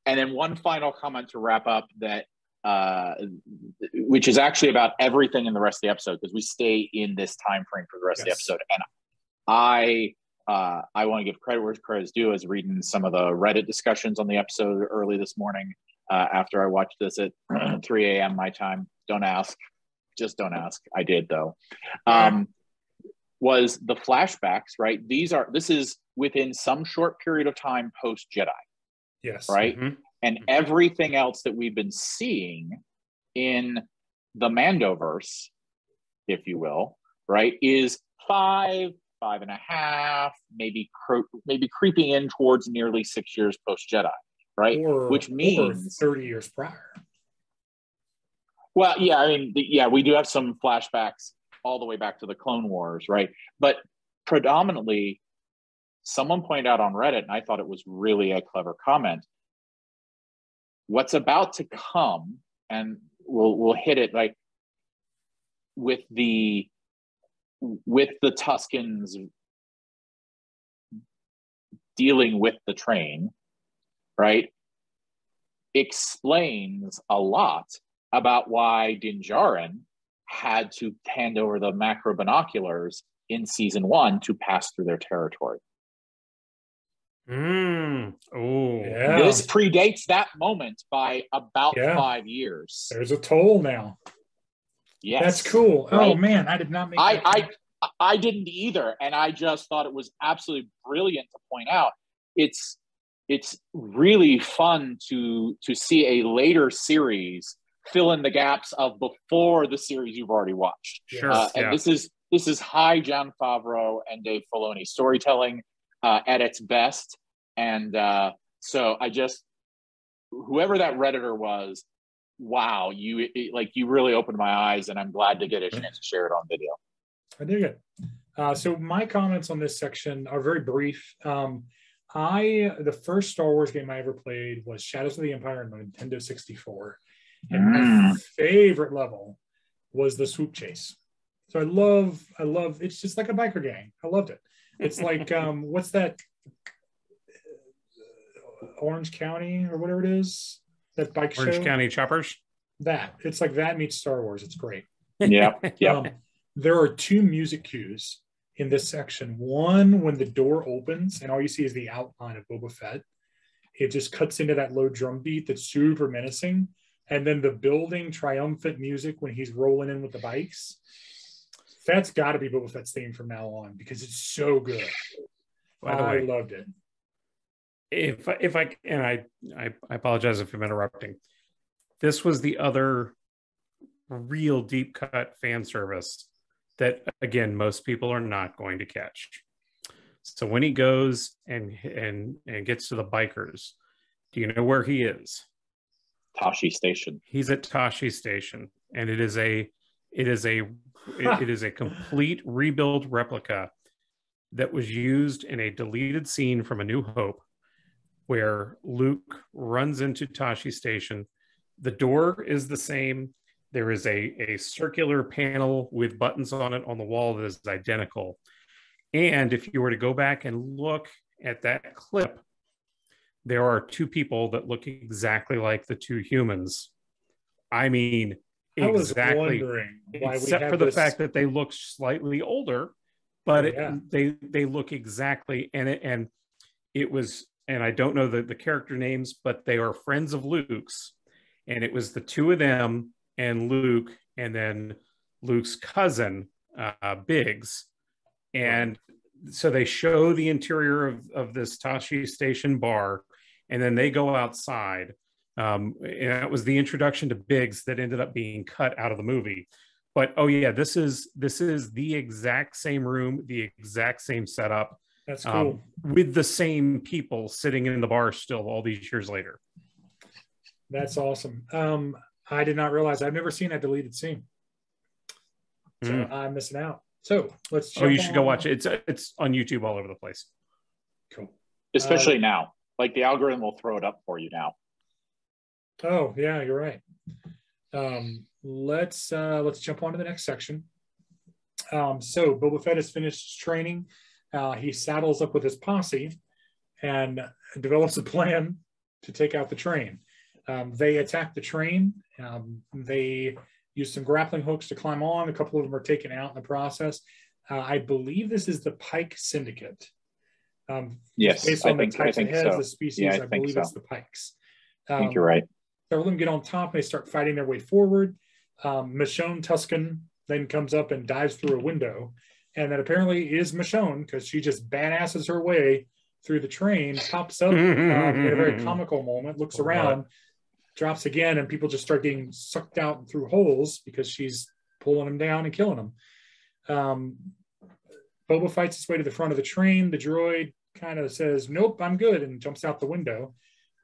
and then one final comment to wrap up that. Uh, which is actually about everything in the rest of the episode, because we stay in this time frame for the rest yes. of the episode. And I uh, I want to give credit where credit is due, as reading some of the Reddit discussions on the episode early this morning uh, after I watched this at three a.m. my time. Don't ask. Just don't ask. I did, though. Um, was the flashbacks, right? These are, this is within some short period of time post-Jedi. Yes. Right? Mm-hmm. And everything else that we've been seeing in the Mandoverse, if you will, right, is five, five and a half, maybe cro maybe creeping in towards nearly six years post-Jedi, right? Or, which means... Or thirty years prior. Well, yeah, I mean, the, yeah, we do have some flashbacks all the way back to the Clone Wars, right? But predominantly, someone pointed out on Reddit, and I thought it was really a clever comment, what's about to come, and we'll we'll hit it like with the with the Tuskens dealing with the train, right? Explains a lot about why Din Djarin had to hand over the macro binoculars in season one to pass through their territory. Mm. Oh, yeah. This predates that moment by about yeah. five years. There's a toll now. Yes, that's cool. Right. Oh man, I did not make. I I, I I didn't either, and I just thought it was absolutely brilliant to point out. It's it's really fun to to see a later series fill in the gaps of before the series you've already watched. Sure, uh, and yeah. this is this is high John Favreau and Dave Filoni storytelling. Uh, at its best, and uh, so I just, whoever that Redditor was, wow, you it, like you really opened my eyes, and I'm glad to get a chance to share it on video. I dig it. Uh, so my comments on this section are very brief. Um, I the first Star Wars game I ever played was Shadows of the Empire on Nintendo sixty-four, and mm. my favorite level was the swoop chase. So I love, I love. It's just like a biker gang. I loved it. It's like, um, what's that? Orange County or whatever it is? That bike show? Orange County Choppers? That. It's like that meets Star Wars. It's great. Yeah. Yeah. Um, there are two music cues in this section. One, when the door opens and all you see is the outline of Boba Fett. It just cuts into that low drum beat that's super menacing. And then the building triumphant music when he's rolling in with the bikes. That's got to be Boba Fett's theme from now on because it's so good. By the way, I loved it. If if I and I, I I apologize if I'm interrupting. This was the other real deep cut fan service that again most people are not going to catch. So when he goes and and and gets to the bikers, do you know where he is? Tosche Station. He's at Tosche Station, and it is a it is a it, it is a complete rebuild replica that was used in a deleted scene from A New Hope, where Luke runs into Tosche Station. The door is the same. There is a, a circular panel with buttons on it on the wall that is identical. And if you were to go back and look at that clip, there are two people that look exactly like the two humans. I mean, I exactly. Was wondering why except we for the this... fact that they look slightly older, but yeah. it, they they look exactly. And it, and it was, and I don't know the, the character names, but they are friends of Luke's. And it was the two of them and Luke, and then Luke's cousin, uh, Biggs. And so they show the interior of, of this Tosche Station bar, and then they go outside. Um, and that was the introduction to Biggs that ended up being cut out of the movie. But, oh yeah, this is this is the exact same room, the exact same setup. That's cool. Um, with the same people sitting in the bar still all these years later. That's awesome. Um, I did not realize. I've never seen that deleted scene. So mm. I'm missing out. So let's check. Oh, you should on. go watch it. It's it's on YouTube all over the place. Cool. Especially uh, now. Like the algorithm will throw it up for you now. Oh, yeah, you're right. Um, let's uh, let's jump on to the next section. Um, so Boba Fett has finished training. Uh, he saddles up with his posse and develops a plan to take out the train. Um, they attack the train. Um, they use some grappling hooks to climb on. A couple of them are taken out in the process. Uh, I believe this is the Pike Syndicate. Um, yes, based on I the think, types of heads, so. the species, yeah, I, I believe so. It's the Pikes. Um, I think you're right. Several of them get on top and they start fighting their way forward. Um, Michonne Tusken then comes up and dives through a window. And that apparently is Michonne, because she just badasses her way through the train, pops up um, in a very comical moment, looks around, drops again, and people just start getting sucked out through holes because she's pulling them down and killing them. Um, Boba fights his way to the front of the train. The droid kind of says, nope, I'm good, and jumps out the window.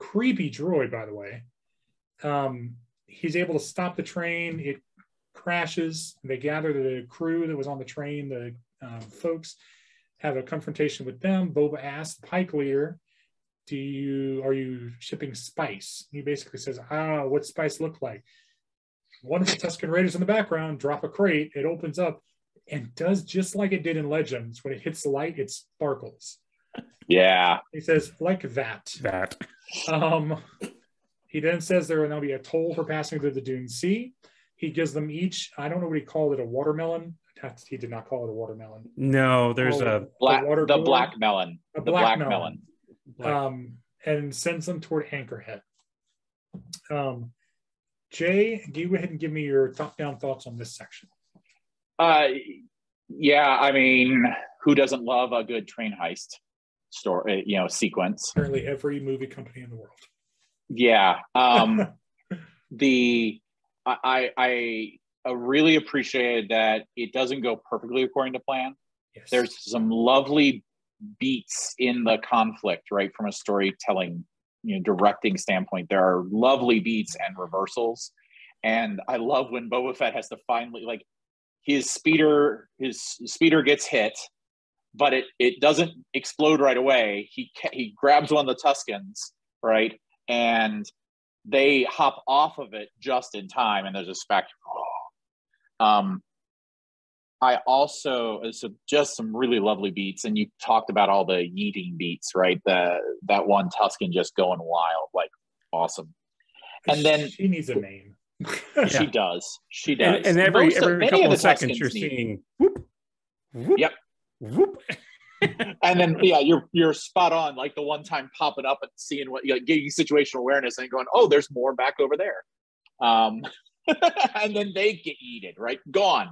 Creepy droid, by the way. Um, he's able to stop the train. It crashes. They gather the crew that was on the train, the um, folks, have a confrontation with them. Boba asks the Pike leader, Do you, are you shipping spice? He basically says, ah, what spice look like? One of the Tusken Raiders in the background drop a crate, it opens up and does just like it did in Legends. When it hits the light, it sparkles. Yeah. He says, like that. That. Um, he then says there will now be a toll for passing through the Dune Sea. He gives them each, I don't know what he called it, a watermelon. He did not call it a watermelon. No, there's oh, a black, the, the black melon. A the black, black melon. melon. Um, and sends them toward Anchorhead. Um, Jay, go ahead and give me your top-down thoughts on this section. Uh, yeah, I mean, who doesn't love a good train heist story? You know, sequence. Apparently, every movie company in the world. Yeah, um, the I, I I really appreciated that it doesn't go perfectly according to plan. Yes. There's some lovely beats in the conflict, right? From a storytelling, you know, directing standpoint, there are lovely beats and reversals. And I love when Boba Fett has to finally, like, his speeder, his speeder gets hit, but it it doesn't explode right away. He he grabs one of the Tuskens, right, and they hop off of it just in time. And there's a spectacle. Um, I also, so just some really lovely beats, and you talked about all the yeeting beats, right? The, that one Tusken just going wild, like awesome. And then she needs a name. Yeah. She does. She does. And, and every, Most, every couple of seconds Tuskens you're need. seeing, whoop, whoop, yep. whoop. And then, yeah, you're, you're spot on. Like the one time popping up and seeing what, like, getting situational awareness and going, oh, there's more back over there. Um, and then they get yeeted, right? Gone.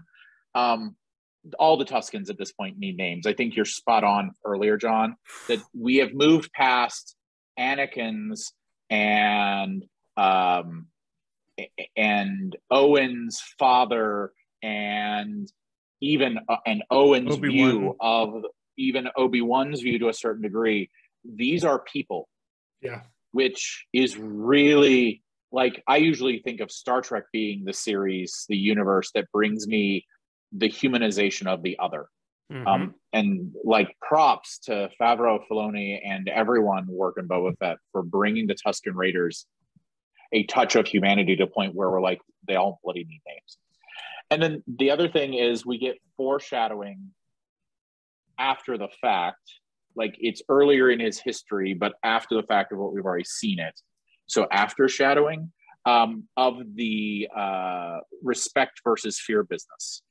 Um, all the Tuskens at this point need names. I think you're spot on earlier, John, that we have moved past Anakin's and um, and Owen's father and even uh, and Owen's Obi-Wan. view of even Obi-Wan's view to a certain degree. These are people, yeah, which is really like, I usually think of Star Trek being the series, the universe that brings me the humanization of the other. Mm-hmm. Um, and like props to Favreau, Filoni, and everyone working Boba Fett for bringing the Tusken Raiders a touch of humanity to a point where we're like, they all bloody need names. And then the other thing is we get foreshadowing after the fact, like it's earlier in his history, but after the fact of what we've already seen it. So after shadowing um, of the uh, respect versus fear business,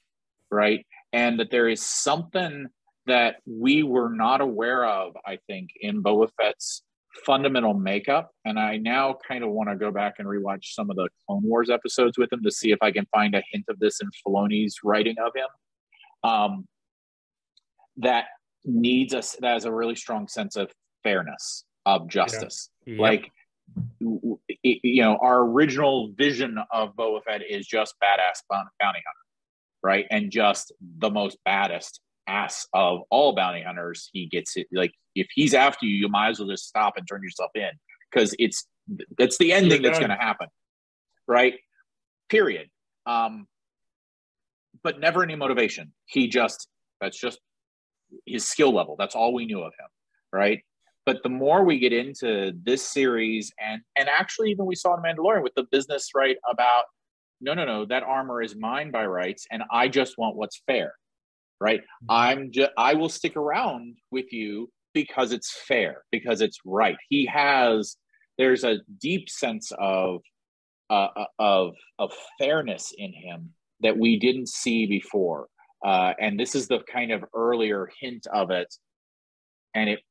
right? And that there is something that we were not aware of, I think, in Boba Fett's fundamental makeup. And I now kind of want to go back and rewatch some of the Clone Wars episodes with him to see if I can find a hint of this in Filoni's writing of him. Um, that needs us, that has a really strong sense of fairness, of justice. Yeah. Yep. Like, you know, our original vision of Boba Fett is just badass bounty hunter, right? And just the most baddest ass of all bounty hunters. He gets it. Like, if he's after you, you might as well just stop and turn yourself in, because it's that's the ending that's going to happen, right? Period. Um, but never any motivation. He just, that's just his skill level. That's all we knew of him, right? But the more we get into this series, and and actually even we saw in Mandalorian with the business, right, about, no, no, no, that armor is mine by rights, and I just want what's fair, right? I'm just, I will stick around with you because it's fair, because it's right. He has, there's a deep sense of uh, of of fairness in him that we didn't see before, uh, and this is the kind of earlier hint of it, and it.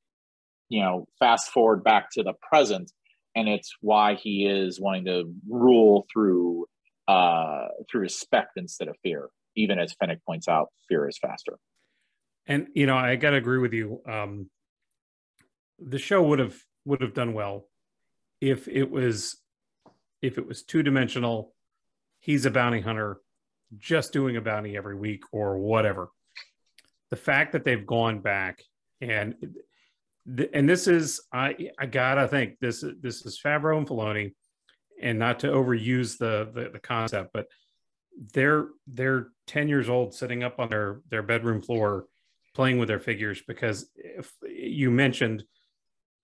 You know, fast forward back to the present, and it's why he is wanting to rule through uh, through respect instead of fear. Even as Fennec points out, fear is faster. And you know, I gotta agree with you. Um, the show would have would have done well if it was if it was two dimensional. He's a bounty hunter, just doing a bounty every week or whatever. The fact that they've gone back and. And this is, I I gotta think this this is Favreau and Filoni, and not to overuse the, the the concept, but they're they're ten years old sitting up on their their bedroom floor playing with their figures, because if you mentioned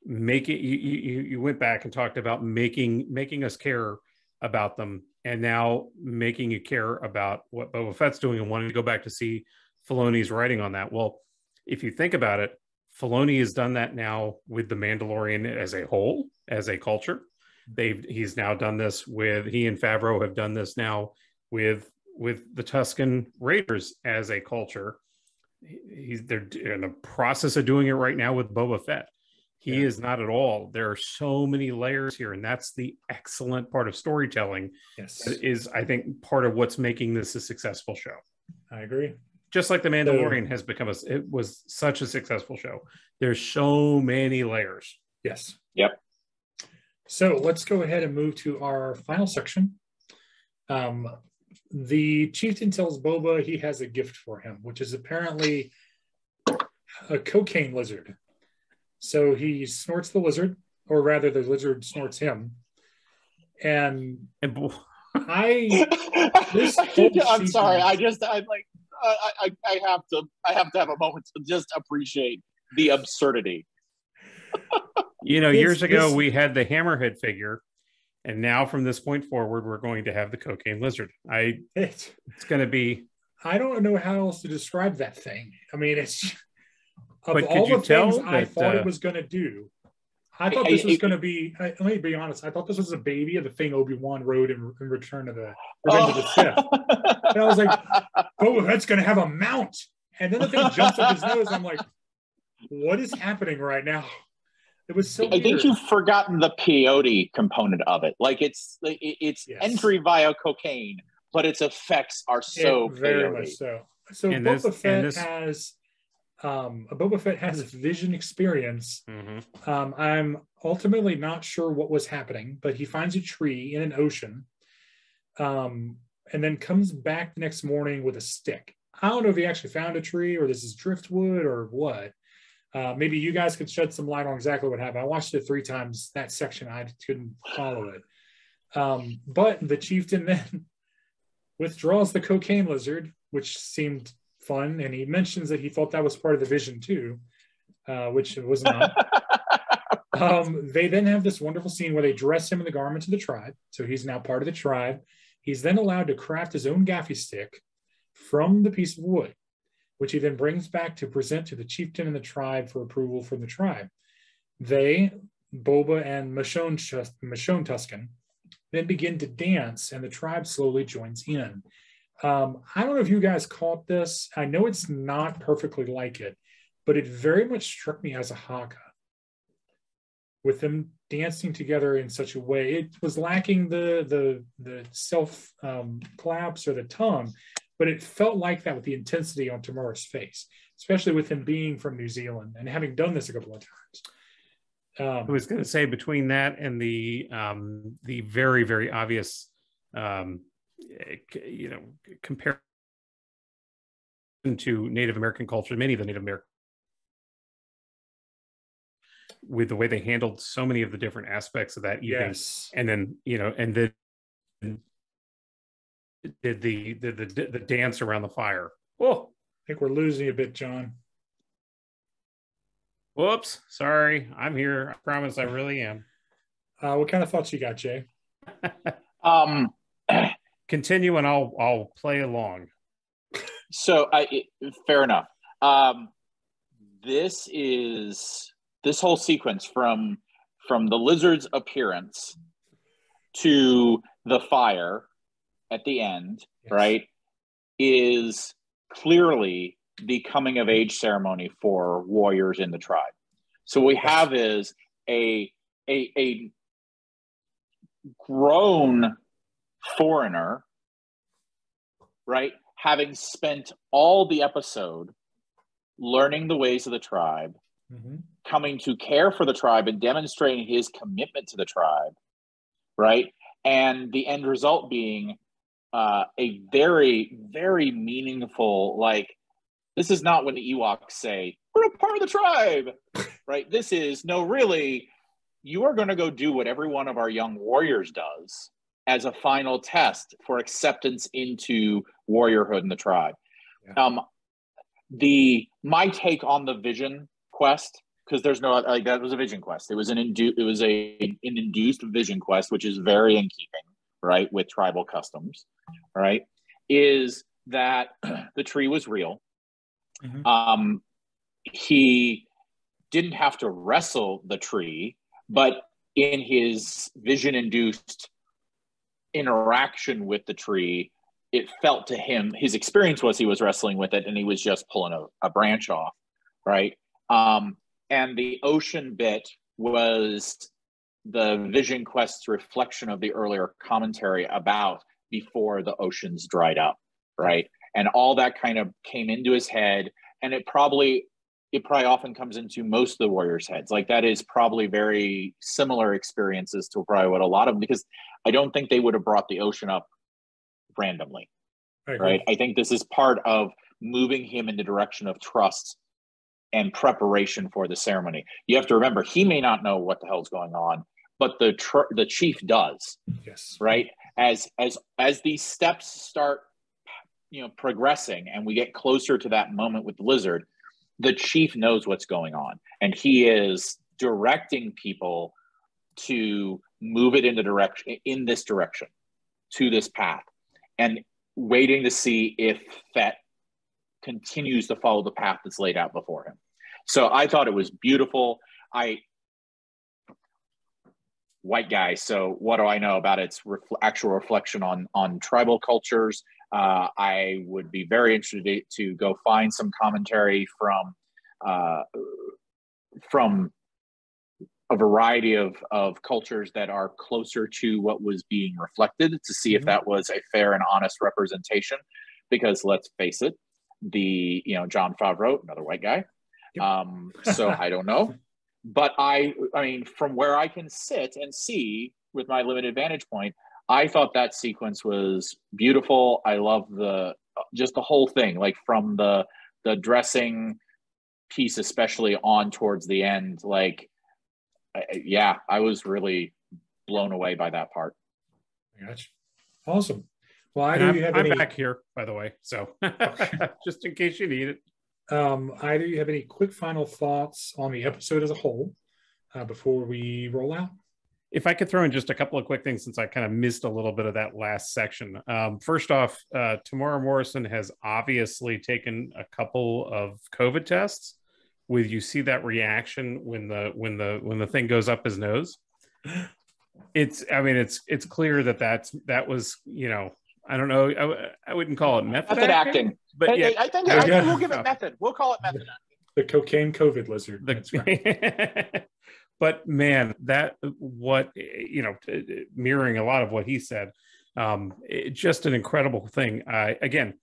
making you you you went back and talked about making making us care about them, and now making you care about what Boba Fett's doing and wanting to go back to see Filoni's writing on that. Well, if you think about it. Filoni has done that now with The Mandalorian as a whole, as a culture. They've he's now done this with he and Favreau have done this now with with the Tusken Raiders as a culture. He's they're in the process of doing it right now with Boba Fett. He yeah. is not at all. There are so many layers here, and that's the excellent part of storytelling. Yes, is I think part of what's making this a successful show. I agree. Just like The Mandalorian has become, a, it was such a successful show. There's so many layers. Yes. Yep. So let's go ahead and move to our final section. Um, the chieftain tells Boba he has a gift for him, which is apparently a cocaine lizard. So he snorts the lizard, or rather the lizard snorts him. And, and I, this I'm sorry, I just, I'm like, I, I, I have to. I have to have a moment to just appreciate the absurdity. You know, it's, years ago this... we had the Hammerhead figure, and now from this point forward, we're going to have the cocaine lizard. I. It's, it's going to be. I don't know how else to describe that thing. I mean, it's. Of but all the things that, I thought uh, it was going to do, I thought I, this I, was going to be. I, let me be honest. I thought this was a baby of the thing Obi-Wan rode in, in Return of the Revenge of the Sith. And I was like, Boba Fett's going to have a mount. And then the thing jumps up his nose. I'm like, what is happening right now? It was so I weird. Think you've forgotten the peyote component of it. Like, it's it's yes. entry via cocaine, but its effects are so it, very peyote. Much so. So and Boba this, Fett this... has um, Boba Fett has a vision experience. Mm-hmm. um, I'm ultimately not sure what was happening, but he finds a tree in an ocean. Um. And then comes back the next morning with a stick. I don't know if he actually found a tree or this is driftwood or what. Uh, maybe you guys could shed some light on exactly what happened. I watched it three times, that section. I couldn't follow it. Um, but the chieftain then withdraws the cocaine lizard, which seemed fun, and he mentions that he thought that was part of the vision too, uh, which it was not. Um, they then have this wonderful scene where they dress him in the garments of the tribe, so he's now part of the tribe. He's then allowed to craft his own gaffy stick from the piece of wood, which he then brings back to present to the chieftain and the tribe for approval from the tribe. They, Boba and Mashone, Mashone Tusken, then begin to dance, and the tribe slowly joins in. Um, I don't know if you guys caught this. I know it's not perfectly like it, but it very much struck me as a haka, with them dancing together in such a way. It was lacking the the, the self um, collapse or the tongue, but it felt like that with the intensity on Tamura's face, especially with him being from New Zealand and having done this a couple of times. Um, I was going to say, between that and the um, the very, very obvious, um, you know, comparison to Native American culture, many of the Native American, with the way they handled so many of the different aspects of that evening. Yes. And then, you know, and then did the the, the the the dance around the fire. Oh, I think we're losing a bit, John. Whoops, sorry, I'm here. I promise, I really am. Uh, what kind of thoughts you got, Jay? um, continue, and I'll I'll play along. So, I it, fair enough. Um, this is this whole sequence from from the lizard's appearance to the fire at the end, yes, right, is clearly the coming of age ceremony for warriors in the tribe. So what we have is a a, a grown foreigner, right, having spent all the episode learning the ways of the tribe, mm-hmm, coming to care for the tribe and demonstrating his commitment to the tribe, right, and the end result being uh, a very, very meaningful, like, this is not when the Ewoks say, we're a part of the tribe, right? This is, no, really, you are going to go do what every one of our young warriors does as a final test for acceptance into warriorhood in the tribe. Yeah. Um, the my take on the vision quest, because there's no, like, that was a vision quest. It was an indu- It was a an induced vision quest, which is very in keeping, right, with tribal customs, right? Is that the tree was real. Mm-hmm. Um, he didn't have to wrestle the tree, but in his vision-induced interaction with the tree, it felt to him, his experience was he was wrestling with it and he was just pulling a, a branch off, right? Um, and the ocean bit was the vision quest's reflection of the earlier commentary about before the oceans dried up, right? Mm-hmm. And all that kind of came into his head, and it probably, it probably often comes into most of the warriors' heads. Like, that is probably very similar experiences to probably what a lot of them, because I don't think they would have brought the ocean up randomly, I right? I think this is part of moving him in the direction of trust and preparation for the ceremony. You have to remember, he may not know what the hell's going on, but the tr the chief does. Yes. Right? As as as these steps start, you know, progressing, and we get closer to that moment with the lizard, the chief knows what's going on, and he is directing people to move it in the direction, in this direction, to this path, and waiting to see if Fett continues to follow the path that's laid out before him. So I thought it was beautiful. I, white guy, so what do I know about its ref actual reflection on on tribal cultures? Uh, I would be very interested to go find some commentary from uh, from a variety of, of cultures that are closer to what was being reflected, to see if that was a fair and honest representation. Because let's face it, the, you know, Jon Favreau, another white guy. Yep. Um, so I don't know, but I I mean, from where I can sit and see with my limited vantage point, I thought that sequence was beautiful. I love the, just the whole thing, like from the the dressing piece, especially on towards the end. Like, yeah, I was really blown away by that part. I got you. Awesome. Well, I do I'm, you have I'm any... back here, by the way, so just in case you need it. Um, I do you have any quick final thoughts on the episode as a whole uh, before we roll out? If I could throw in just a couple of quick things, since I kind of missed a little bit of that last section. Um, first off, uh, Tamora Morrison has obviously taken a couple of COVID tests. With you see that reaction when the when the when the thing goes up his nose. It's I mean it's it's clear that that's that was you know I don't know I, I wouldn't call it method, method acting, acting but hey, yeah I think, I think we'll give it method we'll call it method acting. The cocaine COVID lizard. That's right. But man, that what you know mirroring a lot of what he said, um, it, just an incredible thing. Uh, again.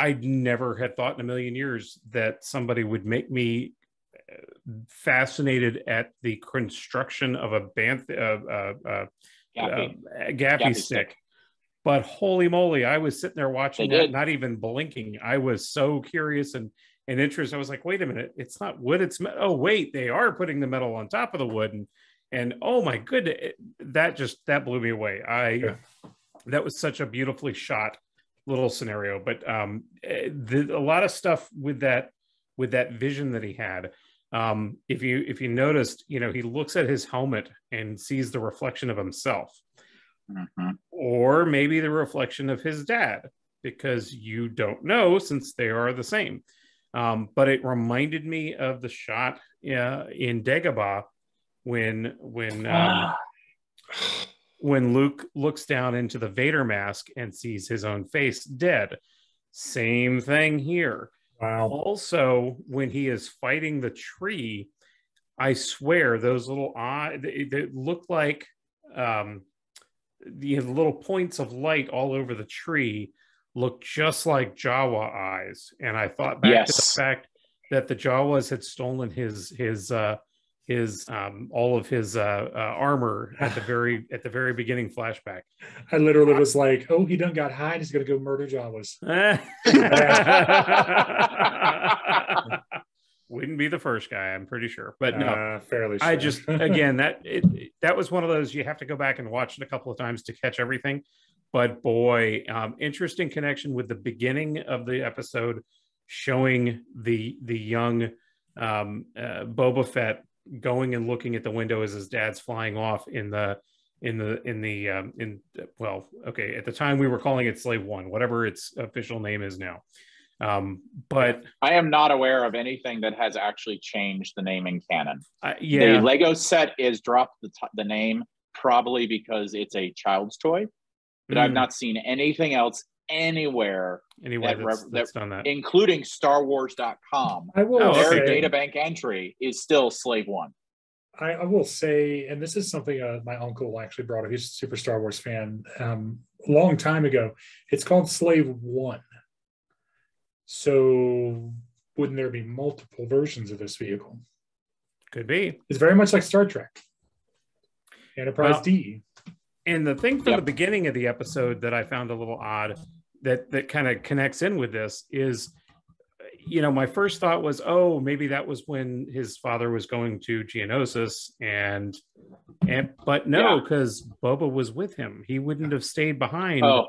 I never had thought in a million years that somebody would make me fascinated at the construction of a banth, uh, uh, uh, gaffy. Uh, gaffy, gaffy stick. stick. But holy moly, I was sitting there watching that, not even blinking. I was so curious and, and interested. I was like, wait a minute, it's not wood, it's metal. Oh, wait, they are putting the metal on top of the wood. And, and oh my goodness, that just, that blew me away. I, yeah. That was such a beautifully shot little scenario, but um, the, a lot of stuff with that with that vision that he had. Um, if you if you noticed, you know, he looks at his helmet and sees the reflection of himself, mm-hmm. or maybe the reflection of his dad, because you don't know since they are the same. Um, but it reminded me of the shot uh, in Dagobah when when. Um, ah. When Luke looks down into the Vader mask and sees his own face dead. Same thing here. Wow. Also, when he is fighting the tree, I swear those little eyes, they, they look like um, the little points of light all over the tree look just like Jawa eyes. And I thought back yes. to the fact that the Jawas had stolen his, his, uh, his um all of his uh, uh armor at the very at the very beginning flashback. I literally was like, oh, he done got high and he's gonna go murder Jawas. Wouldn't be the first guy, I'm pretty sure, but no, uh, fairly sure. I just again that it, it, that was one of those you have to go back and watch it a couple of times to catch everything, but boy, um interesting connection with the beginning of the episode showing the the young um uh, Boba Fett going and looking at the window as his dad's flying off in the in the in the um in well okay at the time we were calling it Slave One, whatever its official name is now, um but I am not aware of anything that has actually changed the name in canon. Uh, yeah, the Lego set is dropped the, t the name probably because it's a child's toy, but mm. I've not seen anything else anywhere anywhere that that's, that's that, done that, including star wars dot com. I will their say, data bank entry is still Slave One. I, I will say, and this is something uh, my uncle actually brought up, he's a super Star Wars fan, um a long time ago. It's called Slave One, so wouldn't there be multiple versions of this vehicle? Could be. It's very much like Star Trek Enterprise well, D. And the thing from yep. the beginning of the episode that I found a little odd that that kind of connects in with this is, you know, my first thought was, oh, maybe that was when his father was going to Geonosis, and and but no, because yeah. Boba was with him. He wouldn't have stayed behind. Oh,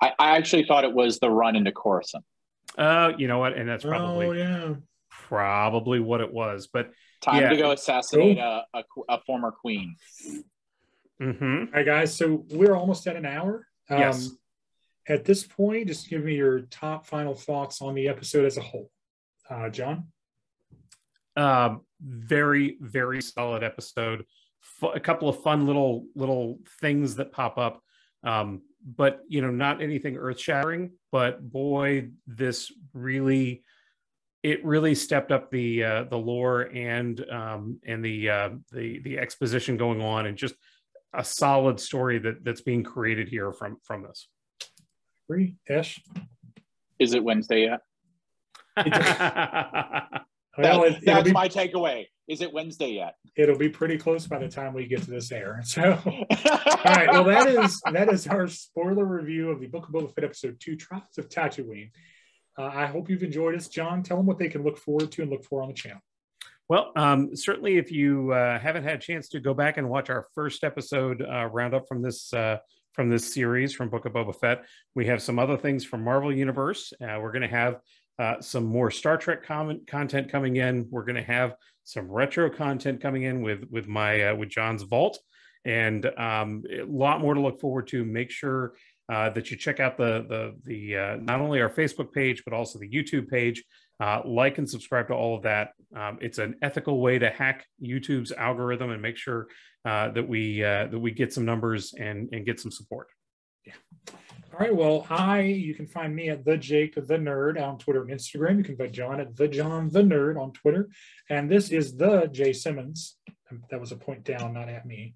I, I actually thought it was the run into Coruscant. Uh, you know what? And that's probably oh, yeah. probably what it was. But time yeah. to go assassinate oh. a, a, a former queen. Mm-hmm. All right, guys, so we're almost at an hour. Um, yes. At this point, just give me your top final thoughts on the episode as a whole. Uh, John? Uh, very, very solid episode. F a couple of fun little little things that pop up. Um, but, you know, not anything earth-shattering. But, boy, this really... It really stepped up the uh, the lore and um, and the, uh, the, the exposition going on, and just... a solid story that that's being created here from from this. Agree, Ish. Is it Wednesday yet? that, well, it, that's be, my takeaway. Is it Wednesday yet? It'll be pretty close by the time we get to this air. So, all right. Well, that is that is our spoiler review of the Book of Boba Fett episode two, Tribes of Tatooine. Uh, I hope you've enjoyed us, John. Tell them what they can look forward to and look for on the channel. Well, um, certainly if you uh, haven't had a chance to go back and watch our first episode uh, roundup from this uh, from this series, from Book of Boba Fett, we have some other things from Marvel Universe. Uh, we're going to have uh, some more Star Trek comment, content coming in. We're going to have some retro content coming in with with my uh, with John's Vault, and um, a lot more to look forward to. Make sure uh, that you check out the the the uh, not only our Facebook page but also the YouTube page. Uh, like and subscribe to all of that. Um, it's an ethical way to hack YouTube's algorithm and make sure uh, that we uh, that we get some numbers and and get some support. Yeah. All right. Well, I you can find me at the Jake the Nerd on Twitter and Instagram. You can find John at the John the Nerd on Twitter. And this is the Jay Simmons. That was a point down, not at me.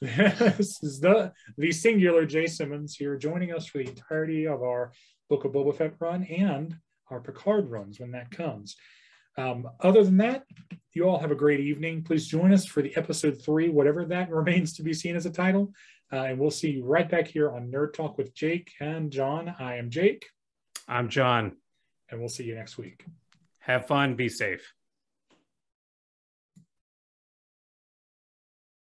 This is the the singular Jay Simmons here, joining us for the entirety of our Book of Boba Fett run and our Picard runs when that comes. Um, other than that, you all have a great evening. Please join us for the episode three, whatever that remains to be seen as a title. Uh, and we'll see you right back here on Nerd Talk with Jake and John. I am Jake. I'm John. And we'll see you next week. Have fun. Be safe.